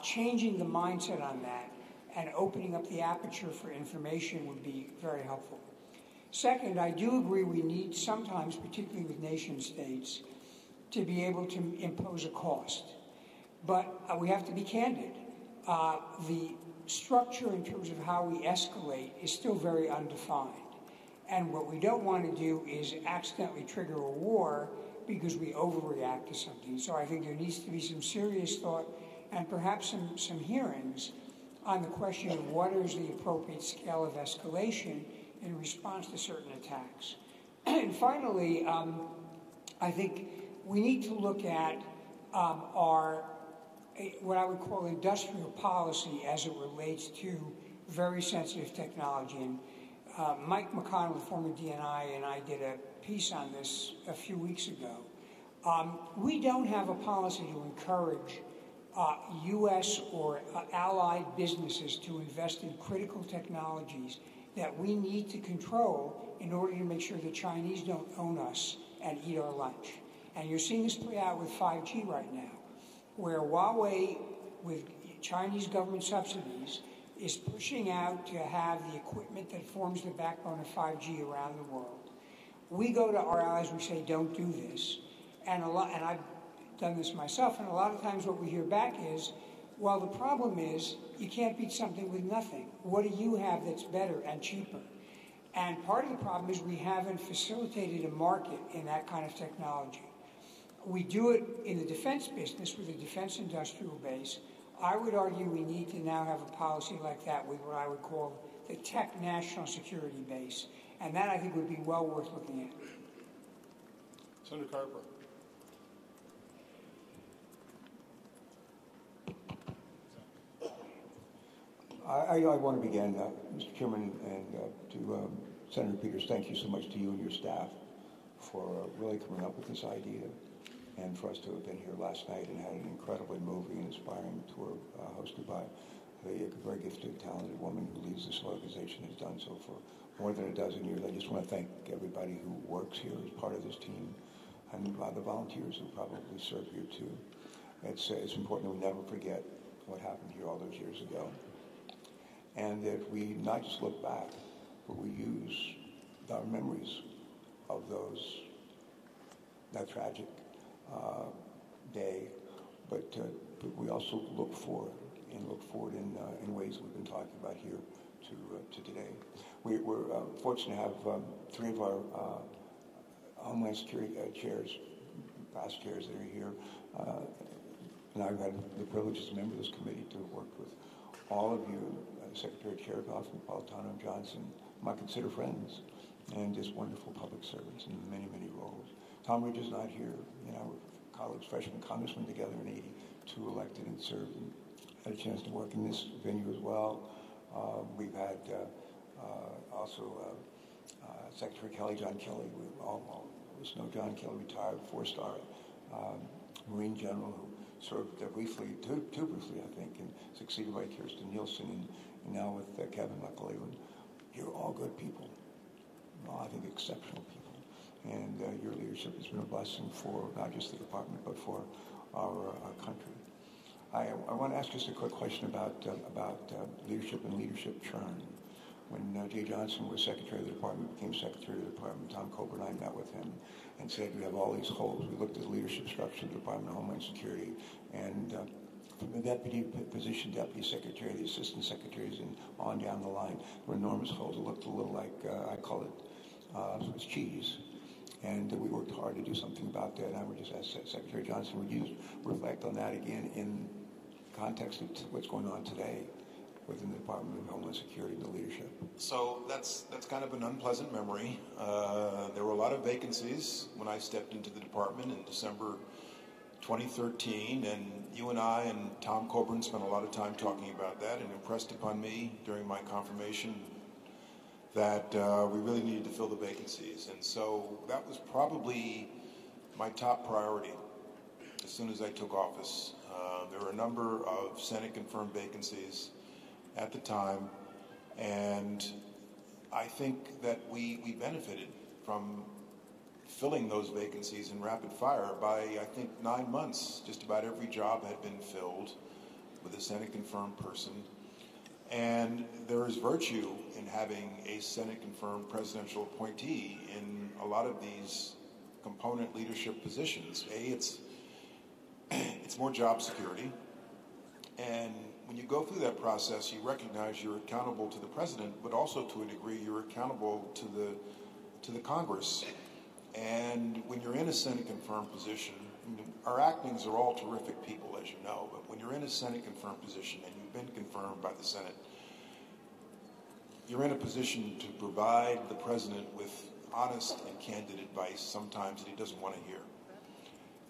changing the mindset on that and opening up the aperture for information would be very helpful. Second, I do agree we need sometimes, particularly with nation states, to be able to impose a cost. But we have to be candid. The structure in terms of how we escalate is still very undefined. And what we don't want to do is accidentally trigger a war because we overreact to something. So I think there needs to be some serious thought and perhaps some hearings on the question of what is the appropriate scale of escalation in response to certain attacks. And finally, I think we need to look at our, what I would call industrial policy as it relates to very sensitive technology. And Mike McConnell, the former DNI, and I did a piece on this a few weeks ago. We don't have a policy to encourage U.S. or allied businesses to invest in critical technologies that we need to control in order to make sure the Chinese don't own us and eat our lunch. And you're seeing this play out with 5G right now, where Huawei, with Chinese government subsidies, is pushing out to have the equipment that forms the backbone of 5G around the world. We go to our allies, we say, don't do this. And I've done this myself, and a lot of times what we hear back is, well, the problem is you can't beat something with nothing. What do you have that's better and cheaper? And part of the problem is we haven't facilitated a market in that kind of technology. We do it in the defense business with a defense industrial base. I would argue we need to now have a policy like that with what I would call the tech national security base. And that, I think, would be well worth looking at. Senator Carper. I want to begin, Mr. Chairman, and to Senator Peters, thank you so much to you and your staff for really coming up with this idea. And for us to have been here last night and had an incredibly moving and inspiring tour hosted by a very gifted, talented woman who leads this organization, has done so for more than a dozen years. I just want to thank everybody who works here as part of this team and the volunteers who probably serve here too. It's important that we never forget what happened here all those years ago. And that we not just look back, but we use our memories of those, that tragic day, but we also look forward, and look forward in ways we've been talking about here to today. We're fortunate to have three of our Homeland Security chairs, past chairs that are here, and I've had the privilege as a member of this committee to have worked with all of you, Secretary Chertoff, Napolitano, and Johnson, my considered friends, and just wonderful public servants in many, many roles. Tom Ridge is not here. You know, we're college freshman congressmen together in '82, elected and served, and had a chance to work in this venue as well. We've had also Secretary Kelly, John Kelly, there was no John Kelly, retired four-star Marine general who served briefly, too briefly, I think, and succeeded by Kirstjen Nielsen, and now with Kevin McAlevin. You're all good people, I think exceptional people, and your leadership has been a blessing for not just the department but for our country. I want to ask just a quick question about leadership and leadership churn. When Jay Johnson was Secretary of the Department, became Secretary of the Department, Tom Coburn, I met with him and said, we have all these holes. We looked at the leadership structure of the Department of Homeland Security, and from the deputy position, deputy secretary, the assistant secretaries, and on down the line, there were enormous holes. It looked a little like, I call it, it was cheese. And we worked hard to do something about that. And I would just ask Secretary Johnson, would you reflect on that again in context of what's going on today within the Department of Homeland Security and the leadership? So that's kind of an unpleasant memory. There were a lot of vacancies when I stepped into the department in December 2013, and you and I and Tom Coburn spent a lot of time talking about that, and impressed upon me during my confirmation that we really needed to fill the vacancies. And so that was probably my top priority as soon as I took office. There were a number of Senate-confirmed vacancies at the time, and I think that we benefited from filling those vacancies in rapid fire. By, I think, 9 months, just about every job had been filled with a Senate-confirmed person. And there is virtue in having a Senate-confirmed presidential appointee in a lot of these component leadership positions. It's more job security. And when you go through that process, you recognize you're accountable to the president, but also to a degree you're accountable to the Congress. And when you're in a Senate-confirmed position, our actings are all terrific people, as you know, but when you're in a Senate-confirmed position and you've been confirmed by the Senate, you're in a position to provide the president with honest and candid advice sometimes that he doesn't want to hear.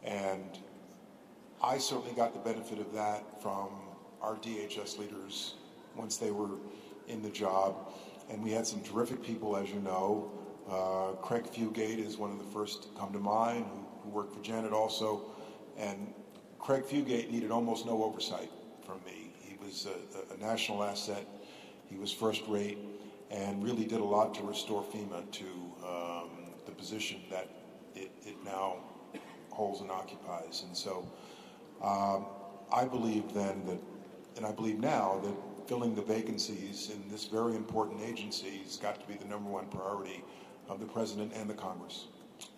And I certainly got the benefit of that from our DHS leaders once they were in the job. And we had some terrific people, as you know. Craig Fugate is one of the first to come to mind, who worked for Janet also, and Craig Fugate needed almost no oversight from me. He was a national asset, he was first rate, and really did a lot to restore FEMA to the position that it now holds and occupies. And so I believe then that, and I believe now, that filling the vacancies in this very important agency has got to be the #1 priority of the president and the Congress.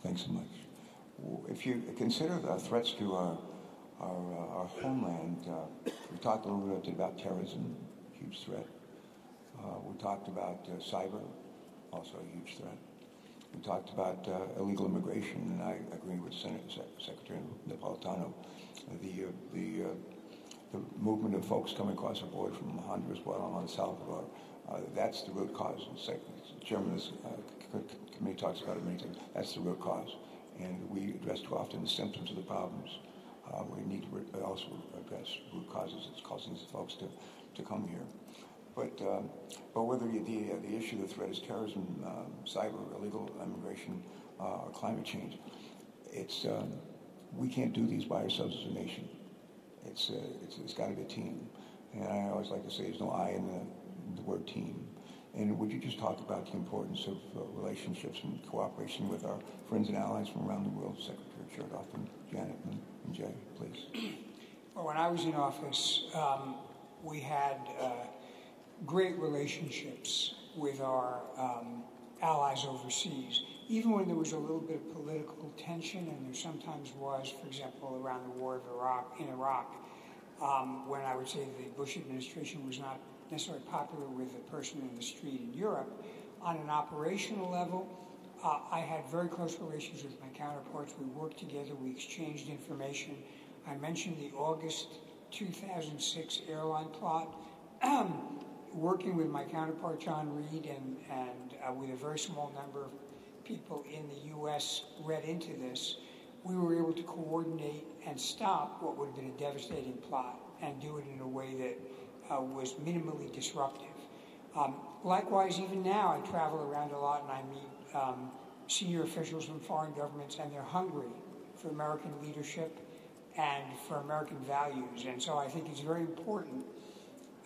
Thanks so much. If you consider the threats to our homeland, we talked a little bit about terrorism, huge threat. We talked about cyber, also a huge threat. We talked about illegal immigration, and I agree with Secretary Napolitano. The movement of folks coming across the border from Honduras, Guatemala, Salvador, that's the root cause. The chairman of the committee talks about it many times. That's the root cause. And we address too often the symptoms of the problems. We need to also address root causes that's causing these folks to come here. But whether the issue, the threat is terrorism, cyber, illegal immigration, or climate change, it's we can't do these by ourselves as a nation. It's got to be a team. And I always like to say there's no I in the word team. And would you just talk about the importance of relationships and cooperation with our friends and allies from around the world, Secretary Chertoff and Janet and Jay, please? Well, when I was in office, we had great relationships with our allies overseas, even when there was a little bit of political tension, and there sometimes was, for example, around the war of Iraq, in Iraq, when I would say the Bush administration was not necessarily popular with the person in the street in Europe. On an operational level, I had very close relations with my counterparts. We worked together, we exchanged information. I mentioned the August 2006 airline plot. Working with my counterpart, John Reed, and with a very small number of people in the U.S. read into this, we were able to coordinate and stop what would have been a devastating plot and do it in a way that was minimally disruptive. Likewise, even now, I travel around a lot and I meet senior officials from foreign governments, and they're hungry for American leadership and for American values. And so I think it's very important,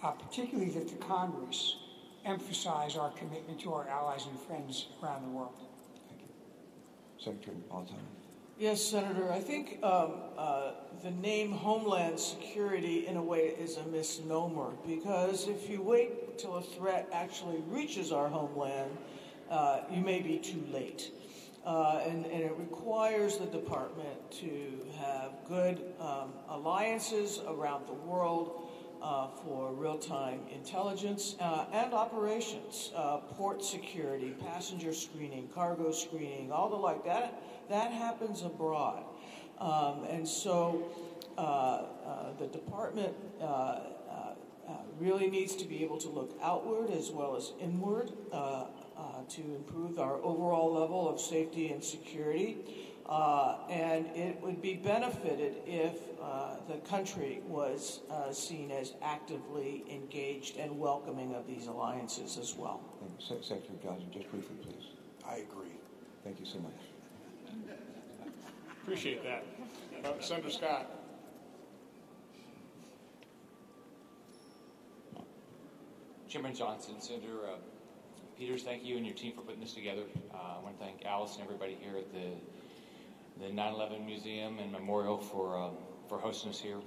particularly that the Congress emphasize our commitment to our allies and friends around the world. Thank you. Secretary Napolitano. Yes, Senator, I think the name Homeland Security, in a way, is a misnomer, because if you wait till a threat actually reaches our homeland, you may be too late. And it requires the department to have good alliances around the world for real-time intelligence and operations, port security, passenger screening, cargo screening, all the like that. That happens abroad. And so the department really needs to be able to look outward as well as inward to improve our overall level of safety and security. And it would be benefited if the country was seen as actively engaged and welcoming of these alliances as well. Thank you. Secretary Johnson, just briefly, please. I agree. Thank you so much. Appreciate that. Senator Scott. Chairman Johnson, Senator Peters, thank you and your team for putting this together. I want to thank Alice and everybody here at the 9/11 Museum and Memorial for hosting us here.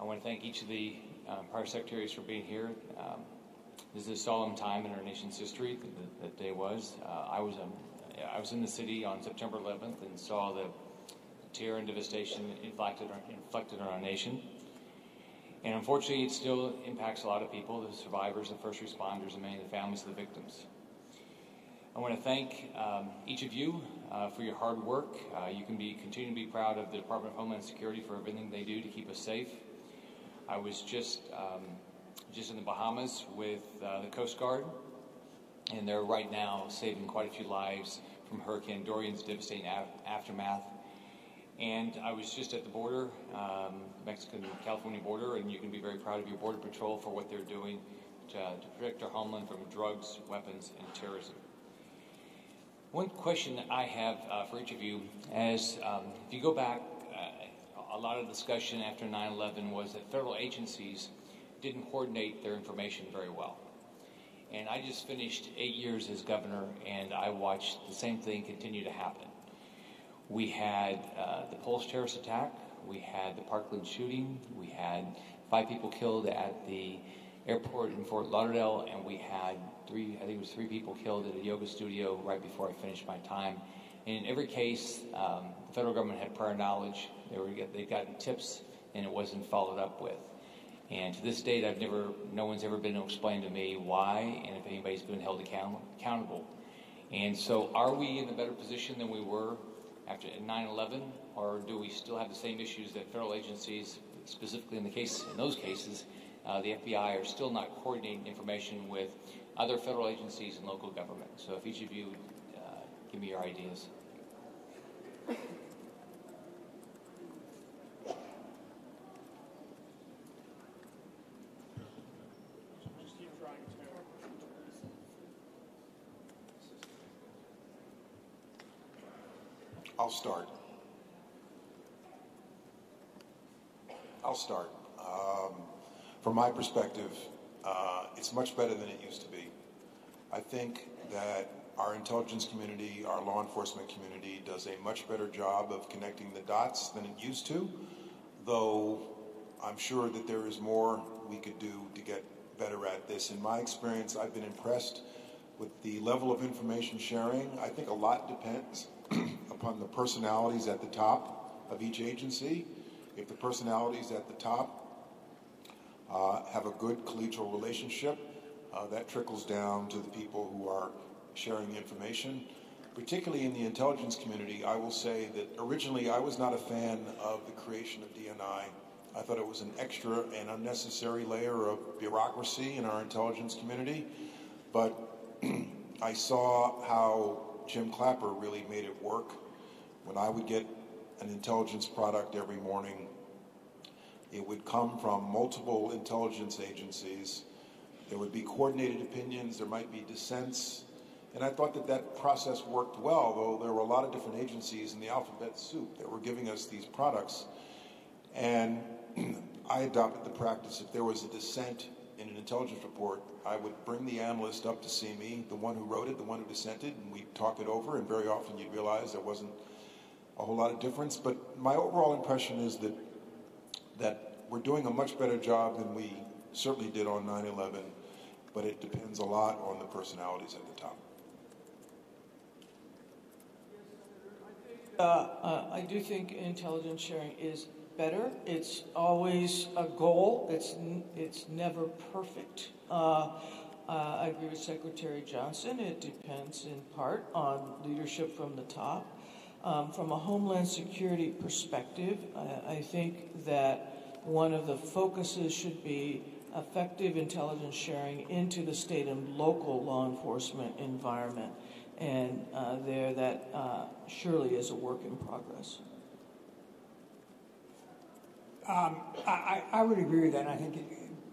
I want to thank each of the prior secretaries for being here. This is a solemn time in our nation's history. That day was. I was in the city on September 11th and saw the terror and devastation inflicted on our nation. And unfortunately, it still impacts a lot of people, the survivors, the first responders, and many of the families of the victims. I want to thank each of you for your hard work. You can continue to be proud of the Department of Homeland Security for everything they do to keep us safe. I was just in the Bahamas with the Coast Guard, and they're right now saving quite a few lives from Hurricane Dorian's devastating aftermath. And I was just at the border, Mexican-California border, and you can be very proud of your Border Patrol for what they're doing to protect our homeland from drugs, weapons, and terrorism. One question that I have for each of you is, if you go back, a lot of discussion after 9/11 was that federal agencies didn't coordinate their information very well. And I just finished 8 years as governor, and I watched the same thing continue to happen. We had the Pulse terrorist attack. We had the Parkland shooting. We had 5 people killed at the airport in Fort Lauderdale, and we had I think it was three people killed at a yoga studio right before I finished my time. And in every case, the federal government had prior knowledge. They'd gotten tips, and it wasn't followed up with. And to this date, no one's ever been explained to me why, and if anybody's been held accountable. And so, are we in a better position than we were after 9/11, or do we still have the same issues that federal agencies, specifically in those cases, the FBI, are still not coordinating information with other federal agencies and local government? So, if each of you give me your ideas. I'll start. From my perspective, it's much better than it used to be. I think that our intelligence community, our law enforcement community, does a much better job of connecting the dots than it used to, though I'm sure that there is more we could do to get better at this. In my experience, I've been impressed with the level of information sharing. I think a lot depends upon the personalities at the top of each agency. If the personalities at the top have a good collegial relationship, that trickles down to the people who are sharing information. Particularly in the intelligence community, I will say that originally I was not a fan of the creation of DNI. I thought it was an extra and unnecessary layer of bureaucracy in our intelligence community, but I saw how Jim Clapper really made it work. When I would get an intelligence product every morning, it would come from multiple intelligence agencies. There would be coordinated opinions, there might be dissents, And I thought that that process worked well, though there were a lot of different agencies in the alphabet soup that were giving us these products. And I adopted the practice, if there was a dissent in an intelligence report, I would bring the analyst up to see me, the one who wrote it, the one who dissented, and we'd talk it over, and very often you'd realize there wasn't a whole lot of difference. But my overall impression is that we're doing a much better job than we certainly did on 9/11, but it depends a lot on the personalities at the top. I do think intelligence sharing is better. It's always a goal. It's never perfect. I agree with Secretary Johnson. It depends in part on leadership from the top. From a homeland security perspective, I think that one of the focuses should be effective intelligence sharing into the state and local law enforcement environment. And that surely is a work in progress. I would agree with that. And I think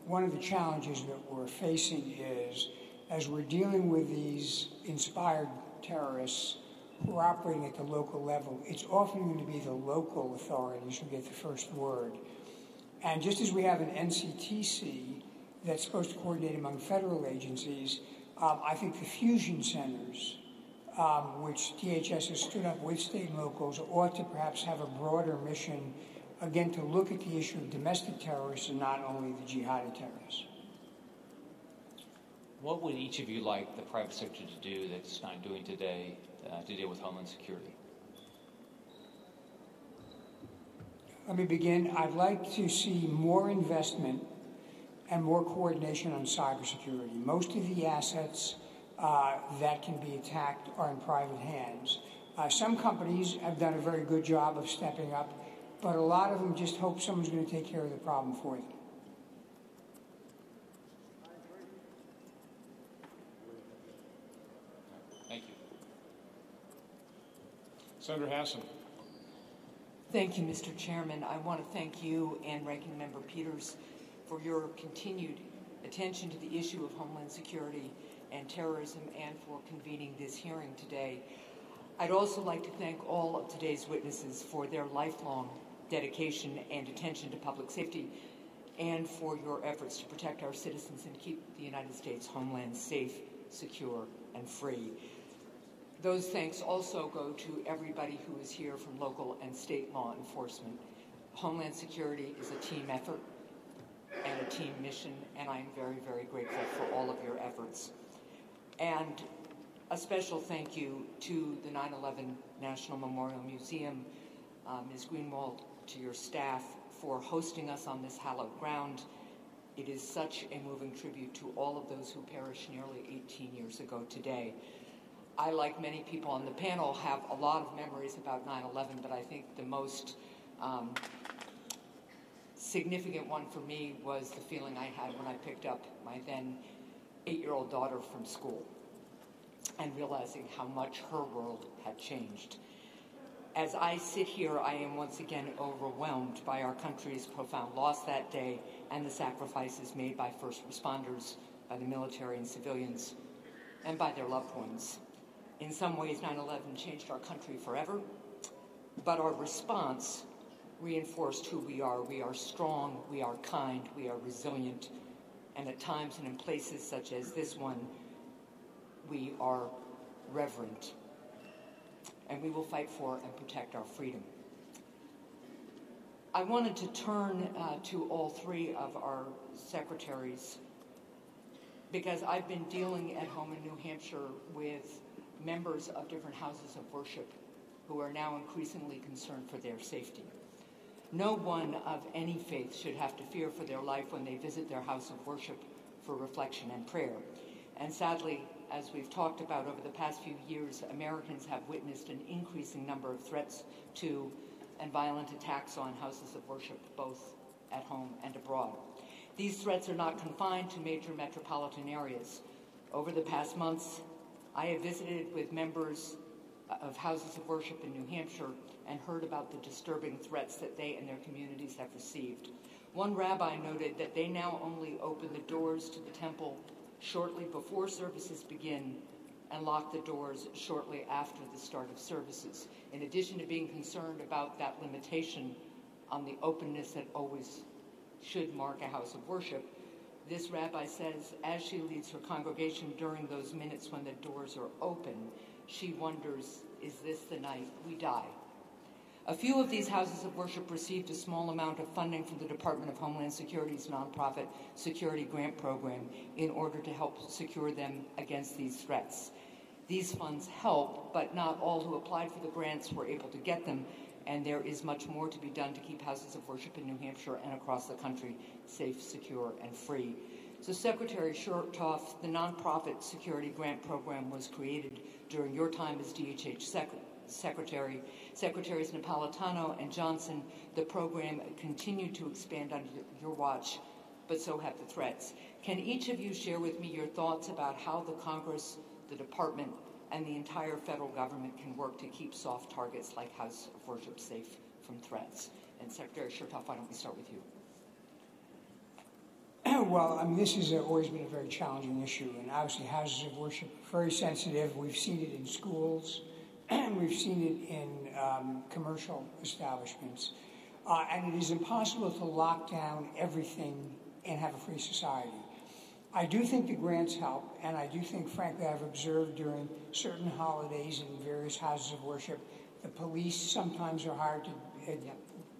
one of the challenges that we're facing is, as we're dealing with these inspired terrorists who are operating at the local level, it's often going to be the local authorities who get the first word. And just as we have an NCTC that's supposed to coordinate among federal agencies, I think the fusion centers, which DHS has stood up with state and locals, ought to perhaps have a broader mission, again, to look at the issue of domestic terrorists and not only the jihadi terrorists. What would each of you like the private sector to do that's not doing today to deal with Homeland Security? Let me begin. I'd like to see more investment and more coordination on cybersecurity. Most of the assets that can be attacked are in private hands. Some companies have done a very good job of stepping up, but a lot of them just hope someone's going to take care of the problem for them. Thank you. Senator Hassan. Thank you, Mr. Chairman. I want to thank you and Ranking Member Peters for your continued attention to the issue of Homeland Security and terrorism and for convening this hearing today. I'd also like to thank all of today's witnesses for their lifelong dedication and attention to public safety and for your efforts to protect our citizens and keep the United States homeland safe, secure, and free. Those thanks also go to everybody who is here from local and state law enforcement. Homeland Security is a team effort and a team mission, and I'm very, very grateful for all of your efforts. And a special thank you to the 9/11 National Memorial Museum, Ms. Greenwald, to your staff for hosting us on this hallowed ground. It is such a moving tribute to all of those who perished nearly 18 years ago today. I, like many people on the panel, have a lot of memories about 9/11, but I think the most significant one for me was the feeling I had when I picked up my then 8-year-old daughter from school and realizing how much her world had changed. As I sit here, I am once again overwhelmed by our country's profound loss that day and the sacrifices made by first responders, by the military and civilians, and by their loved ones. In some ways, 9/11 changed our country forever, but our response reinforced who we are. We are strong, we are kind, we are resilient, and at times and in places such as this one, we are reverent, and we will fight for and protect our freedom. I wanted to turn to all three of our secretaries because I've been dealing at home in New Hampshire with members of different houses of worship who are now increasingly concerned for their safety. No one of any faith should have to fear for their life when they visit their house of worship for reflection and prayer. And sadly, as we've talked about over the past few years, Americans have witnessed an increasing number of threats to and violent attacks on houses of worship, both at home and abroad. These threats are not confined to major metropolitan areas. Over the past months, I have visited with members of houses of worship in New Hampshire and heard about the disturbing threats that they and their communities have received. One rabbi noted that they now only open the doors to the temple shortly before services begin and locked the doors shortly after the start of services. In addition to being concerned about that limitation on the openness that always should mark a house of worship, this rabbi says, as she leads her congregation during those minutes when the doors are open, she wonders, is this the night we die? A few of these houses of worship received a small amount of funding from the Department of Homeland Security's nonprofit security grant program in order to help secure them against these threats. These funds help, but not all who applied for the grants were able to get them, and there is much more to be done to keep houses of worship in New Hampshire and across the country safe, secure, and free. So, Secretary Chertoff, the nonprofit security grant program was created during your time as DHH Secretary. Secretaries Napolitano and Johnson, the program continued to expand under your watch, but so have the threats. Can each of you share with me your thoughts about how the Congress, the Department, and the entire federal government can work to keep soft targets like House of Worship safe from threats? And Secretary Chertoff, why don't we start with you? Well, I mean, this has always been a very challenging issue, and obviously houses of worship are very sensitive. We've seen it in schools. We've seen it in commercial establishments. And it is impossible to lock down everything and have a free society. I do think the grants help, and I do think, frankly, I've observed during certain holidays in various houses of worship, the police sometimes are hired to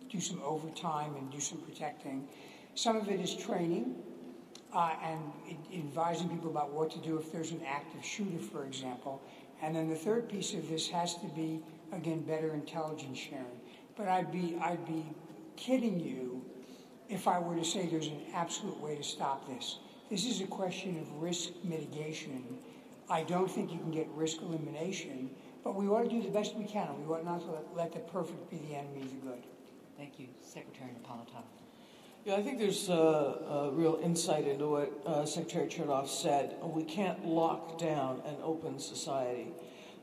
do some overtime and do some protecting. Some of it is training and advising people about what to do if there's an active shooter, for example. And then the third piece of this has to be, again, better intelligence sharing. But I'd be kidding you if I were to say there's an absolute way to stop this. This is a question of risk mitigation. I don't think you can get risk elimination, but we ought to do the best we can. We ought not to let the perfect be the enemy of the good. Thank you. Secretary Napolitano. Yeah, I think there's a real insight into what Secretary Chertoff said. We can't lock down an open society,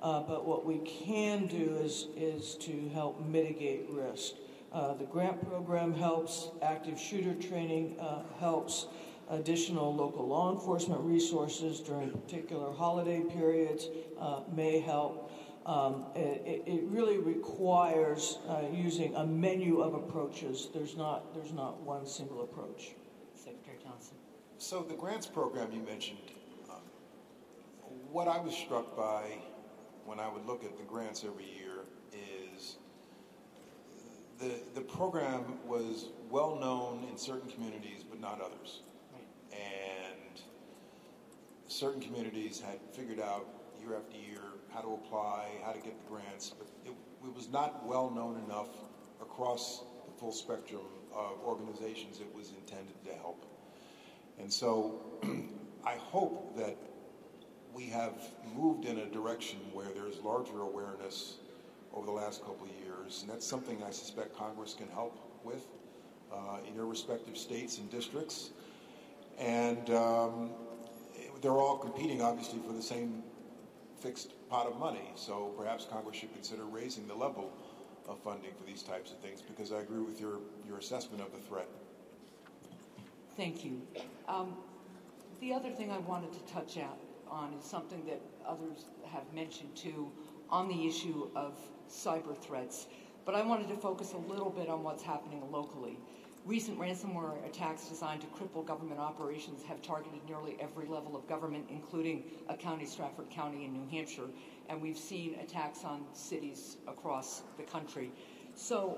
but what we can do is to help mitigate risk. The grant program helps, active shooter training helps, additional local law enforcement resources during particular holiday periods may help. It really requires using a menu of approaches. There's not one single approach. Secretary Johnson. So the grants program you mentioned, what I was struck by when I would look at the grants every year is the program was well known in certain communities but not others. Right. And certain communities had figured out year after year how to apply, how to get the grants, but it was not well known enough across the full spectrum of organizations it was intended to help. And so I hope that we have moved in a direction where there's larger awareness over the last couple of years, and that's something I suspect Congress can help with in their respective states and districts. And they're all competing, obviously, for the same fixed pot of money, so perhaps Congress should consider raising the level of funding for these types of things, because I agree with your assessment of the threat. Thank you. The other thing I wanted to touch on is something that others have mentioned too, on the issue of cyber threats, but I wanted to focus a little bit on what's happening locally. Recent ransomware attacks designed to cripple government operations have targeted nearly every level of government, including a county, Stratford County in New Hampshire, and we've seen attacks on cities across the country. So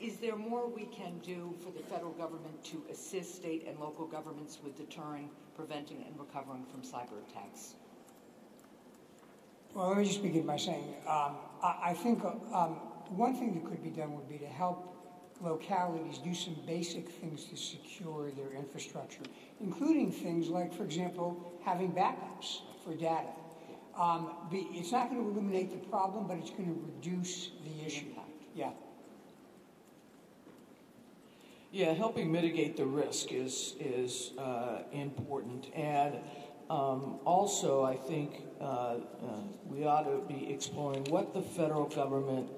is there more we can do for the federal government to assist state and local governments with deterring, preventing, and recovering from cyber attacks? Well, let me just begin by saying I think one thing that could be done would be to help localities do some basic things to secure their infrastructure, including things like, for example, having backups for data. It's not going to eliminate the problem, but it's going to reduce the issue. Yeah. Yeah, helping mitigate the risk is important, and also I think we ought to be exploring what the federal government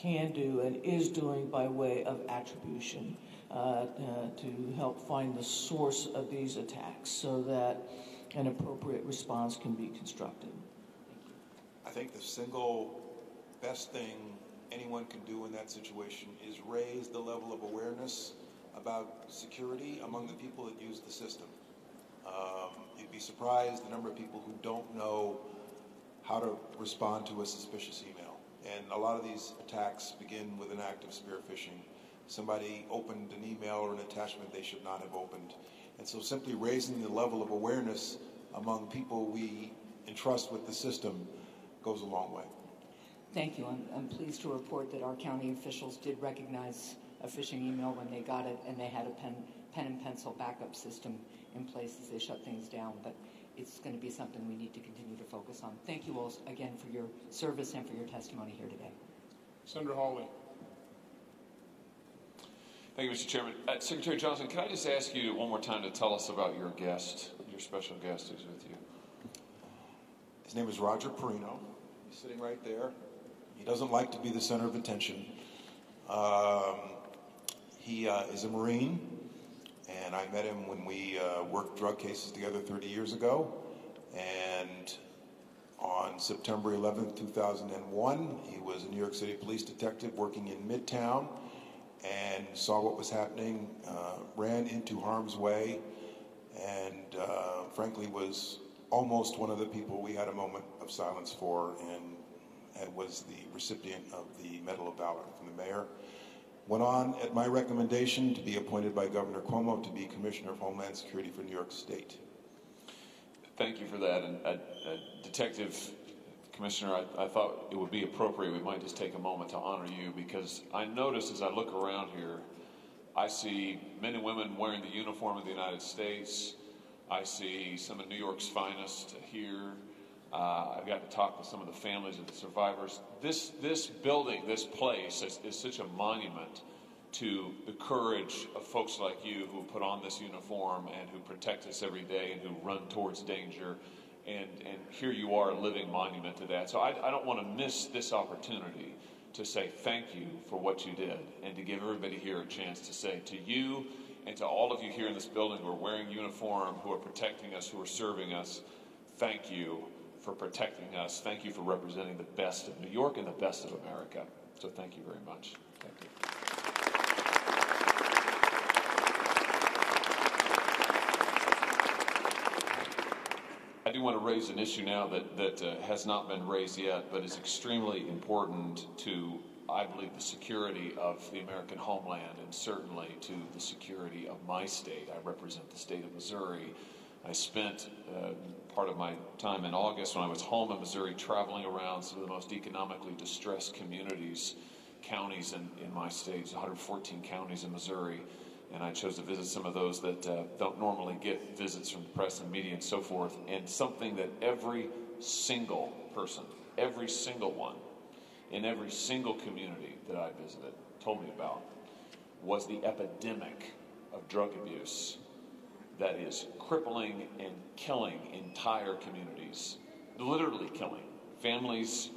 can do and is doing by way of attribution to help find the source of these attacks so that an appropriate response can be constructed. I think the single best thing anyone can do in that situation is raise the level of awareness about security among the people that use the system. You'd be surprised the number of people who don't know how to respond to a suspicious email. And a lot of these attacks begin with an act of spearfishing. Somebody opened an email or an attachment they should not have opened. And so simply raising the level of awareness among people we entrust with the system goes a long way. Thank you. I'm pleased to report that our county officials did recognize a phishing email when they got it, and they had a pen and pencil backup system in place as they shut things down. But it's going to be something we need to continue to focus on. Thank you all again for your service and for your testimony here today. Senator Hawley. Thank you, Mr. Chairman. Secretary Johnson, can I just ask you one more time to tell us about your guest, your special guest who's with you? His name is Roger Perino. He's sitting right there. He doesn't like to be the center of attention. He is a Marine, and I met him when we worked drug cases together 30 years ago. And on September 11, 2001, he was a New York City police detective working in Midtown and saw what was happening, ran into harm's way, and frankly was almost one of the people we had a moment of silence for, and was the recipient of the Medal of Valor from the mayor. Went on, at my recommendation, to be appointed by Governor Cuomo to be Commissioner of Homeland Security for New York State. Thank you for that. And Detective Commissioner, I thought it would be appropriate we might just take a moment to honor you, because I noticed as I look around here, I see men and women wearing the uniform of the United States. I see some of New York's finest here. I've got to talk with some of the families of the survivors. This building, this place, is such a monument to the courage of folks like you who put on this uniform and who protect us every day and who run towards danger. And here you are, a living monument to that. So I don't want to miss this opportunity to say thank you for what you did, and to give everybody here a chance to say to you and to all of you here in this building who are wearing uniform, who are protecting us, who are serving us, thank you for protecting us. Thank you for representing the best of New York and the best of America. So thank you very much. Thank you. I do want to raise an issue now that has not been raised yet, but is extremely important to, I believe, the security of the American homeland, and certainly to the security of my state. I represent the state of Missouri. I spent part of my time in August when I was home in Missouri traveling around some of the most economically distressed communities, counties in my state, 114 counties in Missouri, and I chose to visit some of those that don't normally get visits from the press and media and so forth, and something that every single person, every single one, in every single community that I visited told me about was the epidemic of drug abuse that is crippling and killing entire communities, literally killing families,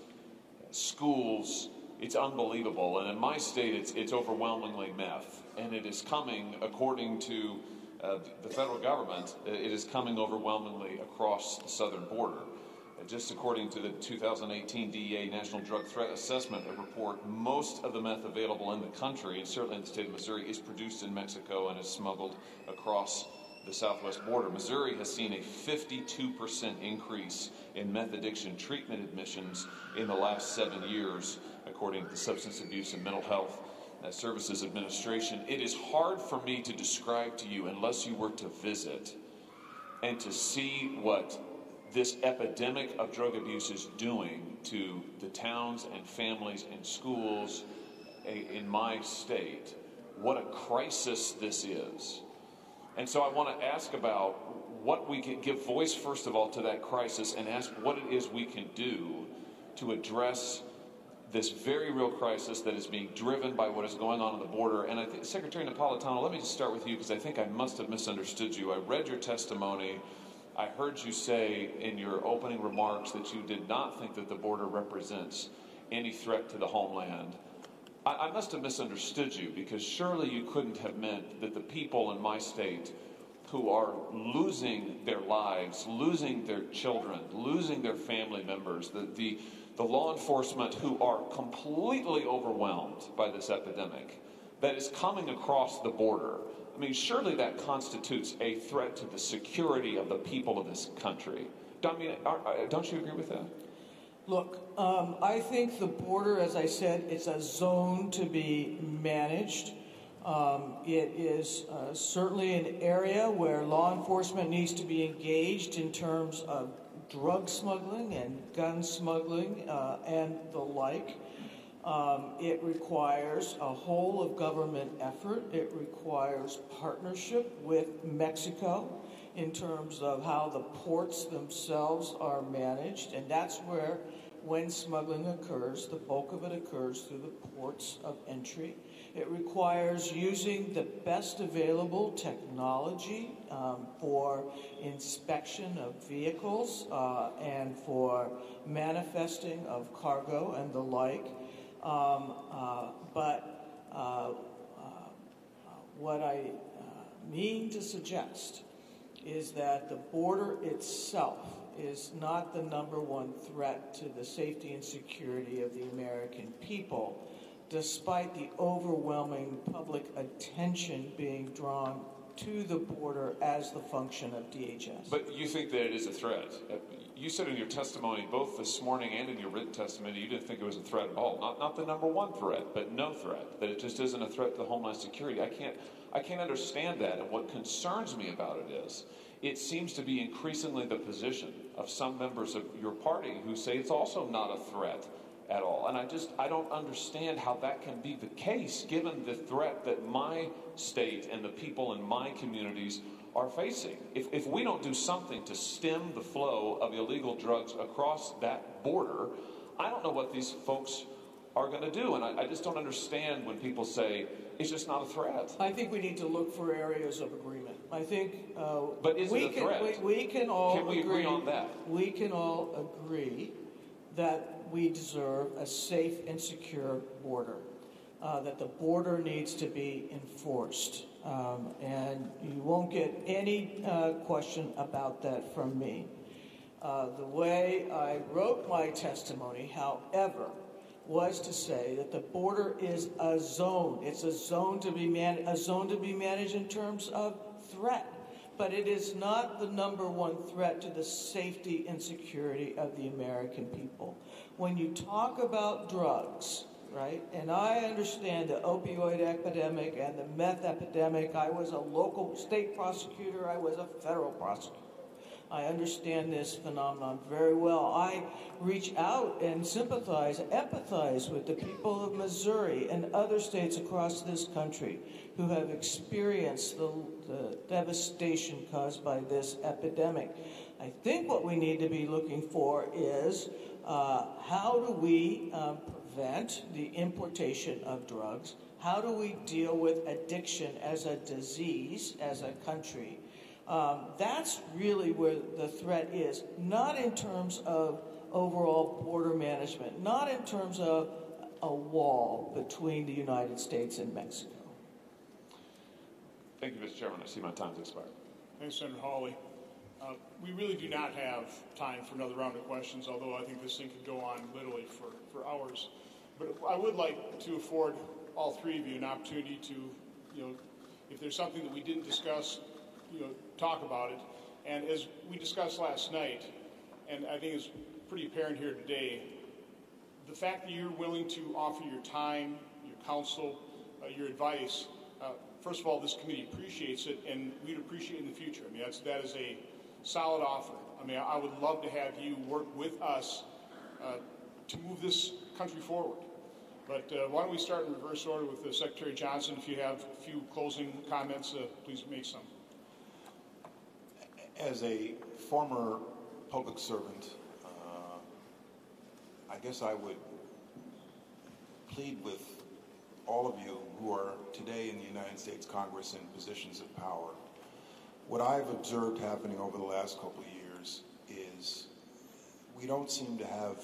schools. It's unbelievable. And in my state, it's overwhelmingly meth. And it is coming, according to the federal government, it is coming overwhelmingly across the southern border. Just according to the 2018 DEA National Drug Threat Assessment report, most of the meth available in the country, and certainly in the state of Missouri, is produced in Mexico and is smuggled across the southwest border. Missouri has seen a 52% increase in meth addiction treatment admissions in the last 7 years, according to the Substance Abuse and Mental Health Services Administration. It is hard for me to describe to you, unless you were to visit and to see what this epidemic of drug abuse is doing to the towns and families and schools in my state. What a crisis this is. And so I want to ask about what we can give voice, first of all, to that crisis, and ask what it is we can do to address this very real crisis that is being driven by what is going on the border. And I think, Secretary Napolitano, let me just start with you, because I think I must have misunderstood you. I read your testimony. I heard you say in your opening remarks that you did not think that the border represents any threat to the homeland. I must have misunderstood you, because surely you couldn't have meant that the people in my state who are losing their lives, losing their children, losing their family members, the law enforcement who are completely overwhelmed by this epidemic that is coming across the border. I mean, surely that constitutes a threat to the security of the people of this country. I mean, don't you agree with that? Look, I think the border, as I said, it's a zone to be managed. It is certainly an area where law enforcement needs to be engaged in terms of drug smuggling and gun smuggling and the like. It requires a whole of government effort. It requires partnership with Mexico in terms of how the ports themselves are managed, and that's where, when smuggling occurs, the bulk of it occurs through the ports of entry. It requires using the best available technology for inspection of vehicles and for manifesting of cargo and the like. What I mean to suggest is that the border itself is not the number one threat to the safety and security of the American people, despite the overwhelming public attention being drawn to the border as the function of DHS. But you think that it is a threat. You said in your testimony, both this morning and in your written testimony, you didn't think it was a threat at all. Not the number one threat, but no threat, that it just isn't a threat to Homeland Security. I can't understand that, and what concerns me about it is, it seems to be increasingly the position of some members of your party who say it's also not a threat at all. And I don't understand how that can be the case, given the threat that my state and the people in my communities are facing. If we don't do something to stem the flow of illegal drugs across that border, I don't know what these folks are going to do. And I just don't understand when people say it's just not a threat. I think we need to look for areas of agreement. I think but is it a threat? We can all agree on that. We can all agree that we deserve a safe and secure border, that the border needs to be enforced. And you won't get any question about that from me. The way I wrote my testimony, however, was to say that the border is a zone. It's a zone to be managed in terms of threat, but it is not the number one threat to the safety and security of the American people. When you talk about drugs, right, and I understand the opioid epidemic and the meth epidemic. I was a local state prosecutor. I was a federal prosecutor. I understand this phenomenon very well. I reach out and sympathize, empathize with the people of Missouri and other states across this country who have experienced the devastation caused by this epidemic. I think what we need to be looking for is how do we prevent the importation of drugs? How do we deal with addiction as a disease, as a country? That's really where the threat is, not in terms of overall border management, not in terms of a wall between the United States and Mexico. Thank you, Mr. Chairman. I see my time's expired. Thanks, Senator Hawley. We really do not have time for another round of questions, although I think this thing could go on literally for hours. But I would like to afford all three of you an opportunity to, if there's something that we didn't discuss, talk about it. And as we discussed last night, and I think it's pretty apparent here today, the fact that you're willing to offer your time, your counsel, your advice, first of all, this committee appreciates it, and we'd appreciate it in the future. I mean, that is a solid offer. I mean, I would love to have you work with us to move this country forward. But why don't we start in reverse order with Secretary Johnson. If you have a few closing comments, please make some. As a former public servant, I guess I would plead with all of you who are today in the United States Congress in positions of power. What I've observed happening over the last couple of years is we don't seem to have,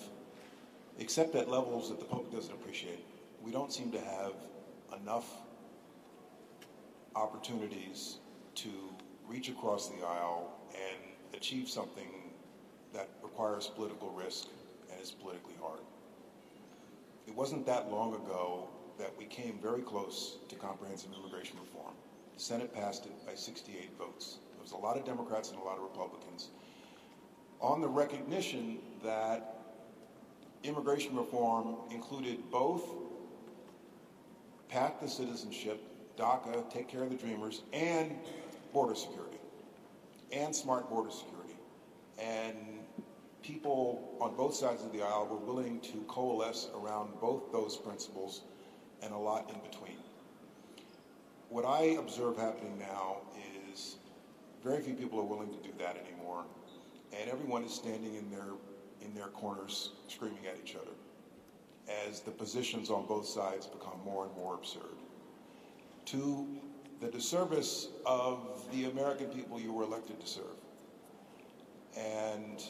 except at levels that the public doesn't appreciate, we don't seem to have enough opportunities to reach across the aisle and achieve something that requires political risk and is politically hard. It wasn't that long ago that we came very close to comprehensive immigration reform. The Senate passed it by 68 votes. There was a lot of Democrats and a lot of Republicans on the recognition that immigration reform included both PAC the citizenship, DACA, take care of the dreamers, and border security, and smart border security. And people on both sides of the aisle were willing to coalesce around both those principles and a lot in between. What I observe happening now is very few people are willing to do that anymore, and everyone is standing in their corners screaming at each other as the positions on both sides become more and more absurd. To the disservice of the American people you were elected to serve. And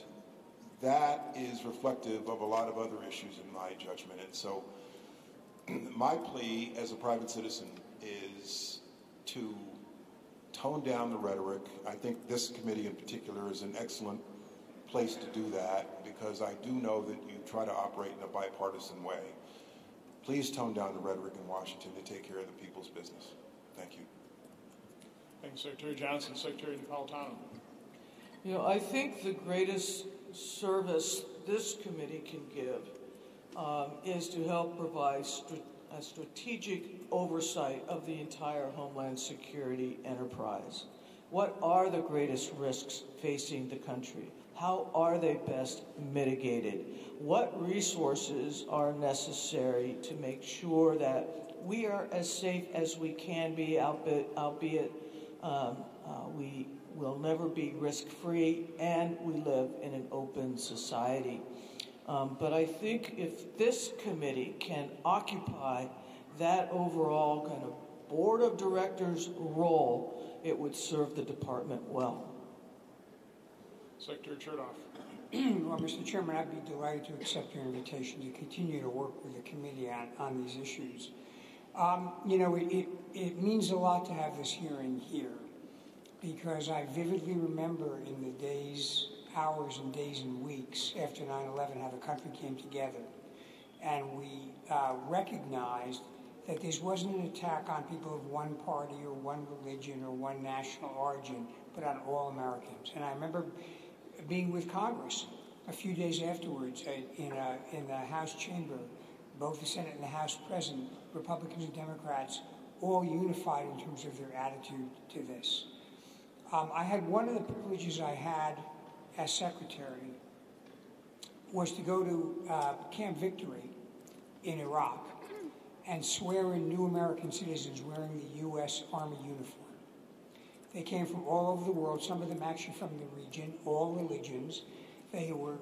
that is reflective of a lot of other issues in my judgment. And so my plea as a private citizen is to tone down the rhetoric. I think this committee in particular is an excellent place to do that, because I do know that you try to operate in a bipartisan way. Please tone down the rhetoric in Washington to take care of the people's business. Thank you. Thank you, Secretary Johnson. Secretary Napolitano. You know, I think the greatest service this committee can give is to help provide a strategic oversight of the entire Homeland Security enterprise. What are the greatest risks facing the country? How are they best mitigated? What resources are necessary to make sure that we are as safe as we can be, albeit we will never be risk-free, and we live in an open society. But I think if this committee can occupy that overall kind of board of directors role, it would serve the department well. Secretary Chertoff. Well, Mr. Chairman, I'd be delighted to accept your invitation to continue to work with the committee on these issues. You know, it means a lot to have this hearing here, because I vividly remember in the days, hours and days and weeks after 9/11 how the country came together, and we recognized that this wasn't an attack on people of one party or one religion or one national origin, but on all Americans. And I remember being with Congress a few days afterwards in the House chamber, both the Senate and the House present, Republicans and Democrats, all unified in terms of their attitude to this. I had one of the privileges I had as secretary was to go to Camp Victory in Iraq and swear in new American citizens wearing the U.S. Army uniform. They came from all over the world, some of them actually from the region, all religions. They were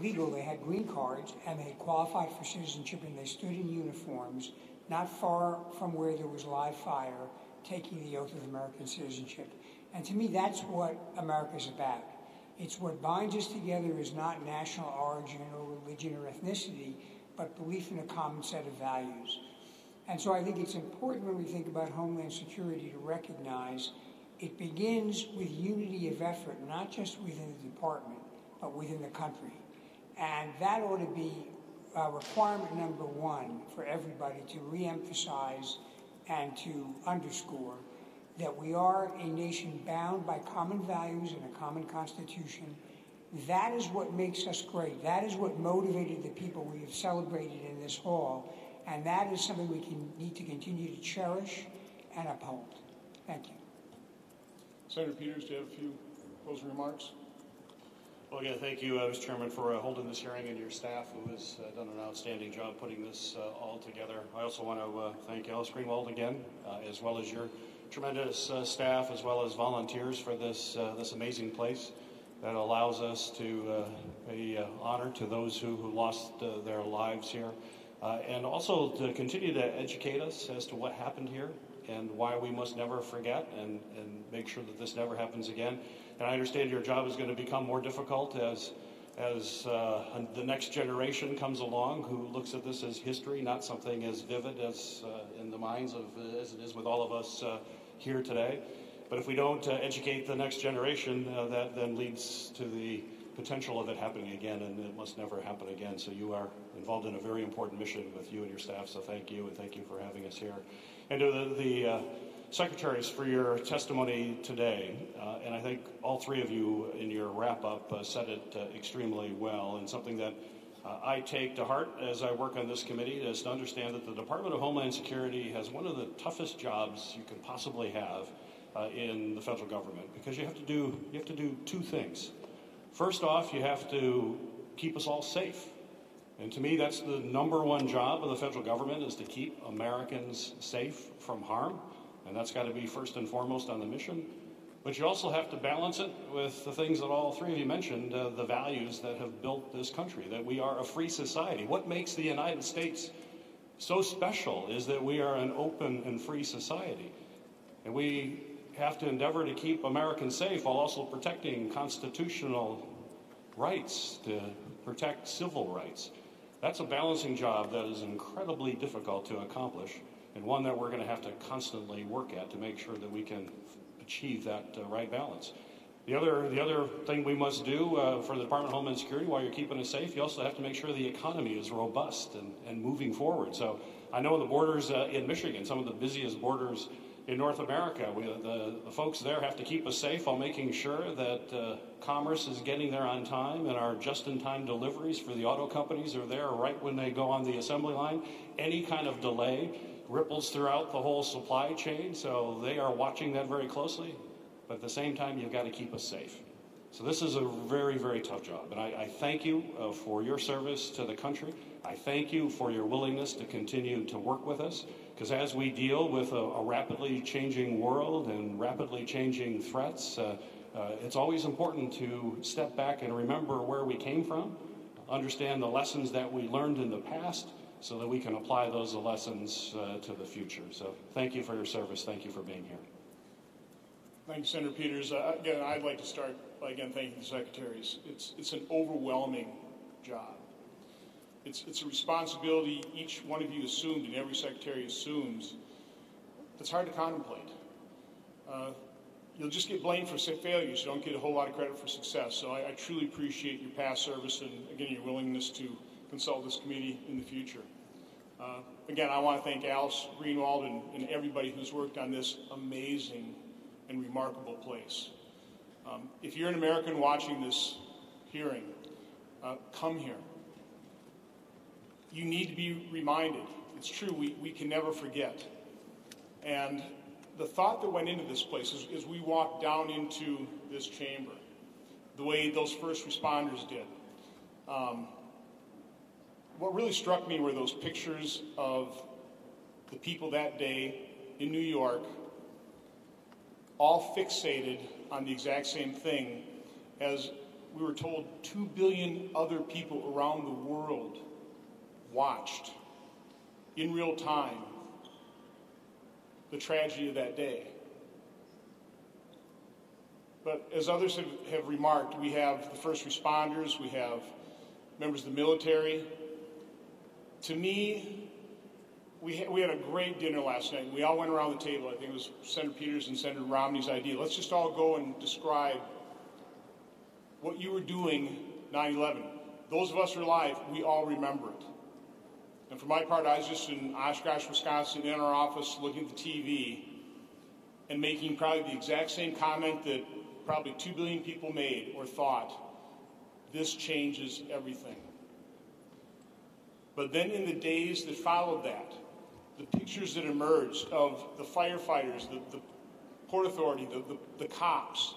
legal, they had green cards, and they had qualified for citizenship, and they stood in uniforms, not far from where there was live fire, taking the oath of American citizenship. And to me, that's what America's about. It's what binds us together is not national origin or religion or ethnicity, but belief in a common set of values. And so I think it's important when we think about Homeland Security to recognize it begins with unity of effort, not just within the department, but within the country. And that ought to be requirement number one for everybody to reemphasize and to underscore that we are a nation bound by common values and a common constitution. That is what makes us great. That is what motivated the people we have celebrated in this hall. And that is something we need to continue to cherish and uphold. Thank you. Senator Peters, do you have a few closing remarks? Well, again, thank you, Mr. Chairman, for holding this hearing, and your staff, who has done an outstanding job putting this all together. I also want to thank Alice Greenwald again, as well as your tremendous staff, as well as volunteers for this, this amazing place that allows us to pay honor to those who lost their lives here, and also to continue to educate us as to what happened here and why we must never forget, and make sure that this never happens again. And I understand your job is going to become more difficult as the next generation comes along, who looks at this as history, not something as vivid as in the minds of as it is with all of us here today. But if we don't educate the next generation, that then leads to the potential of it happening again, and it must never happen again. So you are involved in a very important mission with you and your staff, so thank you, and thank you for having us here. And to the secretaries for your testimony today, and I think all three of you in your wrap-up said it extremely well, and something that I take to heart as I work on this committee is to understand that the Department of Homeland Security has one of the toughest jobs you can possibly have in the federal government, because you have to do two things. First off, you have to keep us all safe. And to me, that's the number one job of the federal government, is to keep Americans safe from harm. And that's got to be first and foremost on the mission. But you also have to balance it with the things that all three of you mentioned, the values that have built this country, that we are a free society. What makes the United States so special is that we are an open and free society. And we have to endeavor to keep Americans safe while also protecting constitutional rights, to protect civil rights. That's a balancing job that is incredibly difficult to accomplish, and one that we're going to have to constantly work at to make sure that we can achieve that right balance. The other thing we must do for the Department of Homeland Security, while you're keeping us safe, you also have to make sure the economy is robust and moving forward. So I know the borders in Michigan, some of the busiest borders in North America, the folks there have to keep us safe while making sure that commerce is getting there on time, and our just-in-time deliveries for the auto companies are there right when they go on the assembly line. Any kind of delay ripples throughout the whole supply chain, so they are watching that very closely. But at the same time, you've got to keep us safe. So this is a very, very tough job, and I thank you for your service to the country. I thank you for your willingness to continue to work with us, because as we deal with a rapidly changing world and rapidly changing threats, it's always important to step back and remember where we came from, understand the lessons that we learned in the past, so that we can apply those lessons to the future. So thank you for your service. Thank you for being here. Thanks, Senator Peters. Again, I'd like to start by again thanking the secretaries. It's an overwhelming job. It's a responsibility each one of you assumed and every secretary assumes that's hard to contemplate. You'll just get blamed for failures. You don't get a whole lot of credit for success. So I truly appreciate your past service and, again, your willingness to consult this committee in the future. Again, I want to thank Alice Greenwald and everybody who's worked on this amazing and remarkable place. If you're an American watching this hearing, come here. You need to be reminded. It's true, we can never forget. And the thought that went into this place is, as we walked down into this chamber, the way those first responders did, what really struck me were those pictures of the people that day in New York, all fixated on the exact same thing as we were told 2 billion other people around the world watched in real time the tragedy of that day. But as others have remarked, we have the first responders, we have members of the military. To me, we had a great dinner last night. We all went around the table. I think it was Senator Peters and Senator Romney's idea. Let's just all go and describe what you were doing 9/11. Those of us who are alive, we all remember it. And for my part, I was just in Oshkosh, Wisconsin, in our office, looking at the TV and making probably the exact same comment that probably 2 billion people made or thought. This changes everything. But then in the days that followed that, the pictures that emerged of the firefighters, the Port Authority, the cops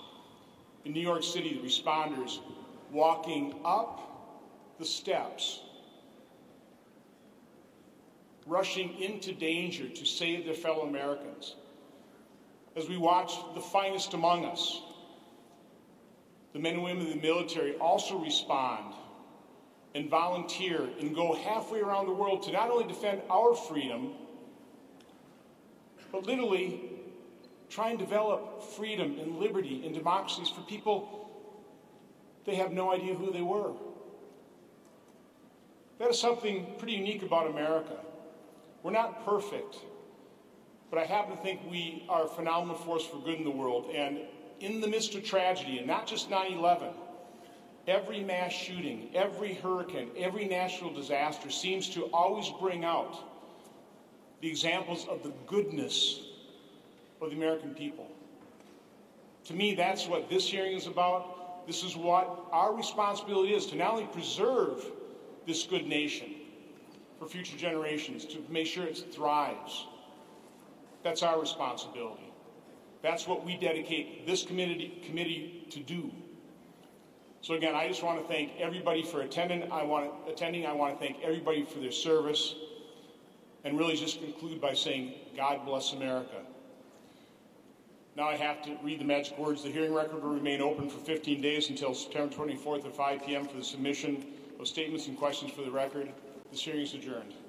in New York City, the responders, walking up the steps, rushing into danger to save their fellow Americans. As we watched the finest among us, the men and women of the military also respond and volunteer and go halfway around the world to not only defend our freedom, but literally try and develop freedom and liberty and democracies for people they have no idea who they were. That is something pretty unique about America. We're not perfect, But I happen to think we are a phenomenal force for good in the world. And in the midst of tragedy, and not just 9/11, every mass shooting, every hurricane, every natural disaster seems to always bring out the examples of the goodness of the American people. To me, that's what this hearing is about. This is what our responsibility is, to not only preserve this good nation for future generations, to make sure it thrives. That's our responsibility. That's what we dedicate this committee to do. So again, I just want to thank everybody for attending. I want to thank everybody for their service, and really just conclude by saying, God bless America. Now I have to read the magic words. The hearing record will remain open for 15 days until September 24th at 5 p.m. for the submission of statements and questions for the record. This hearing is adjourned.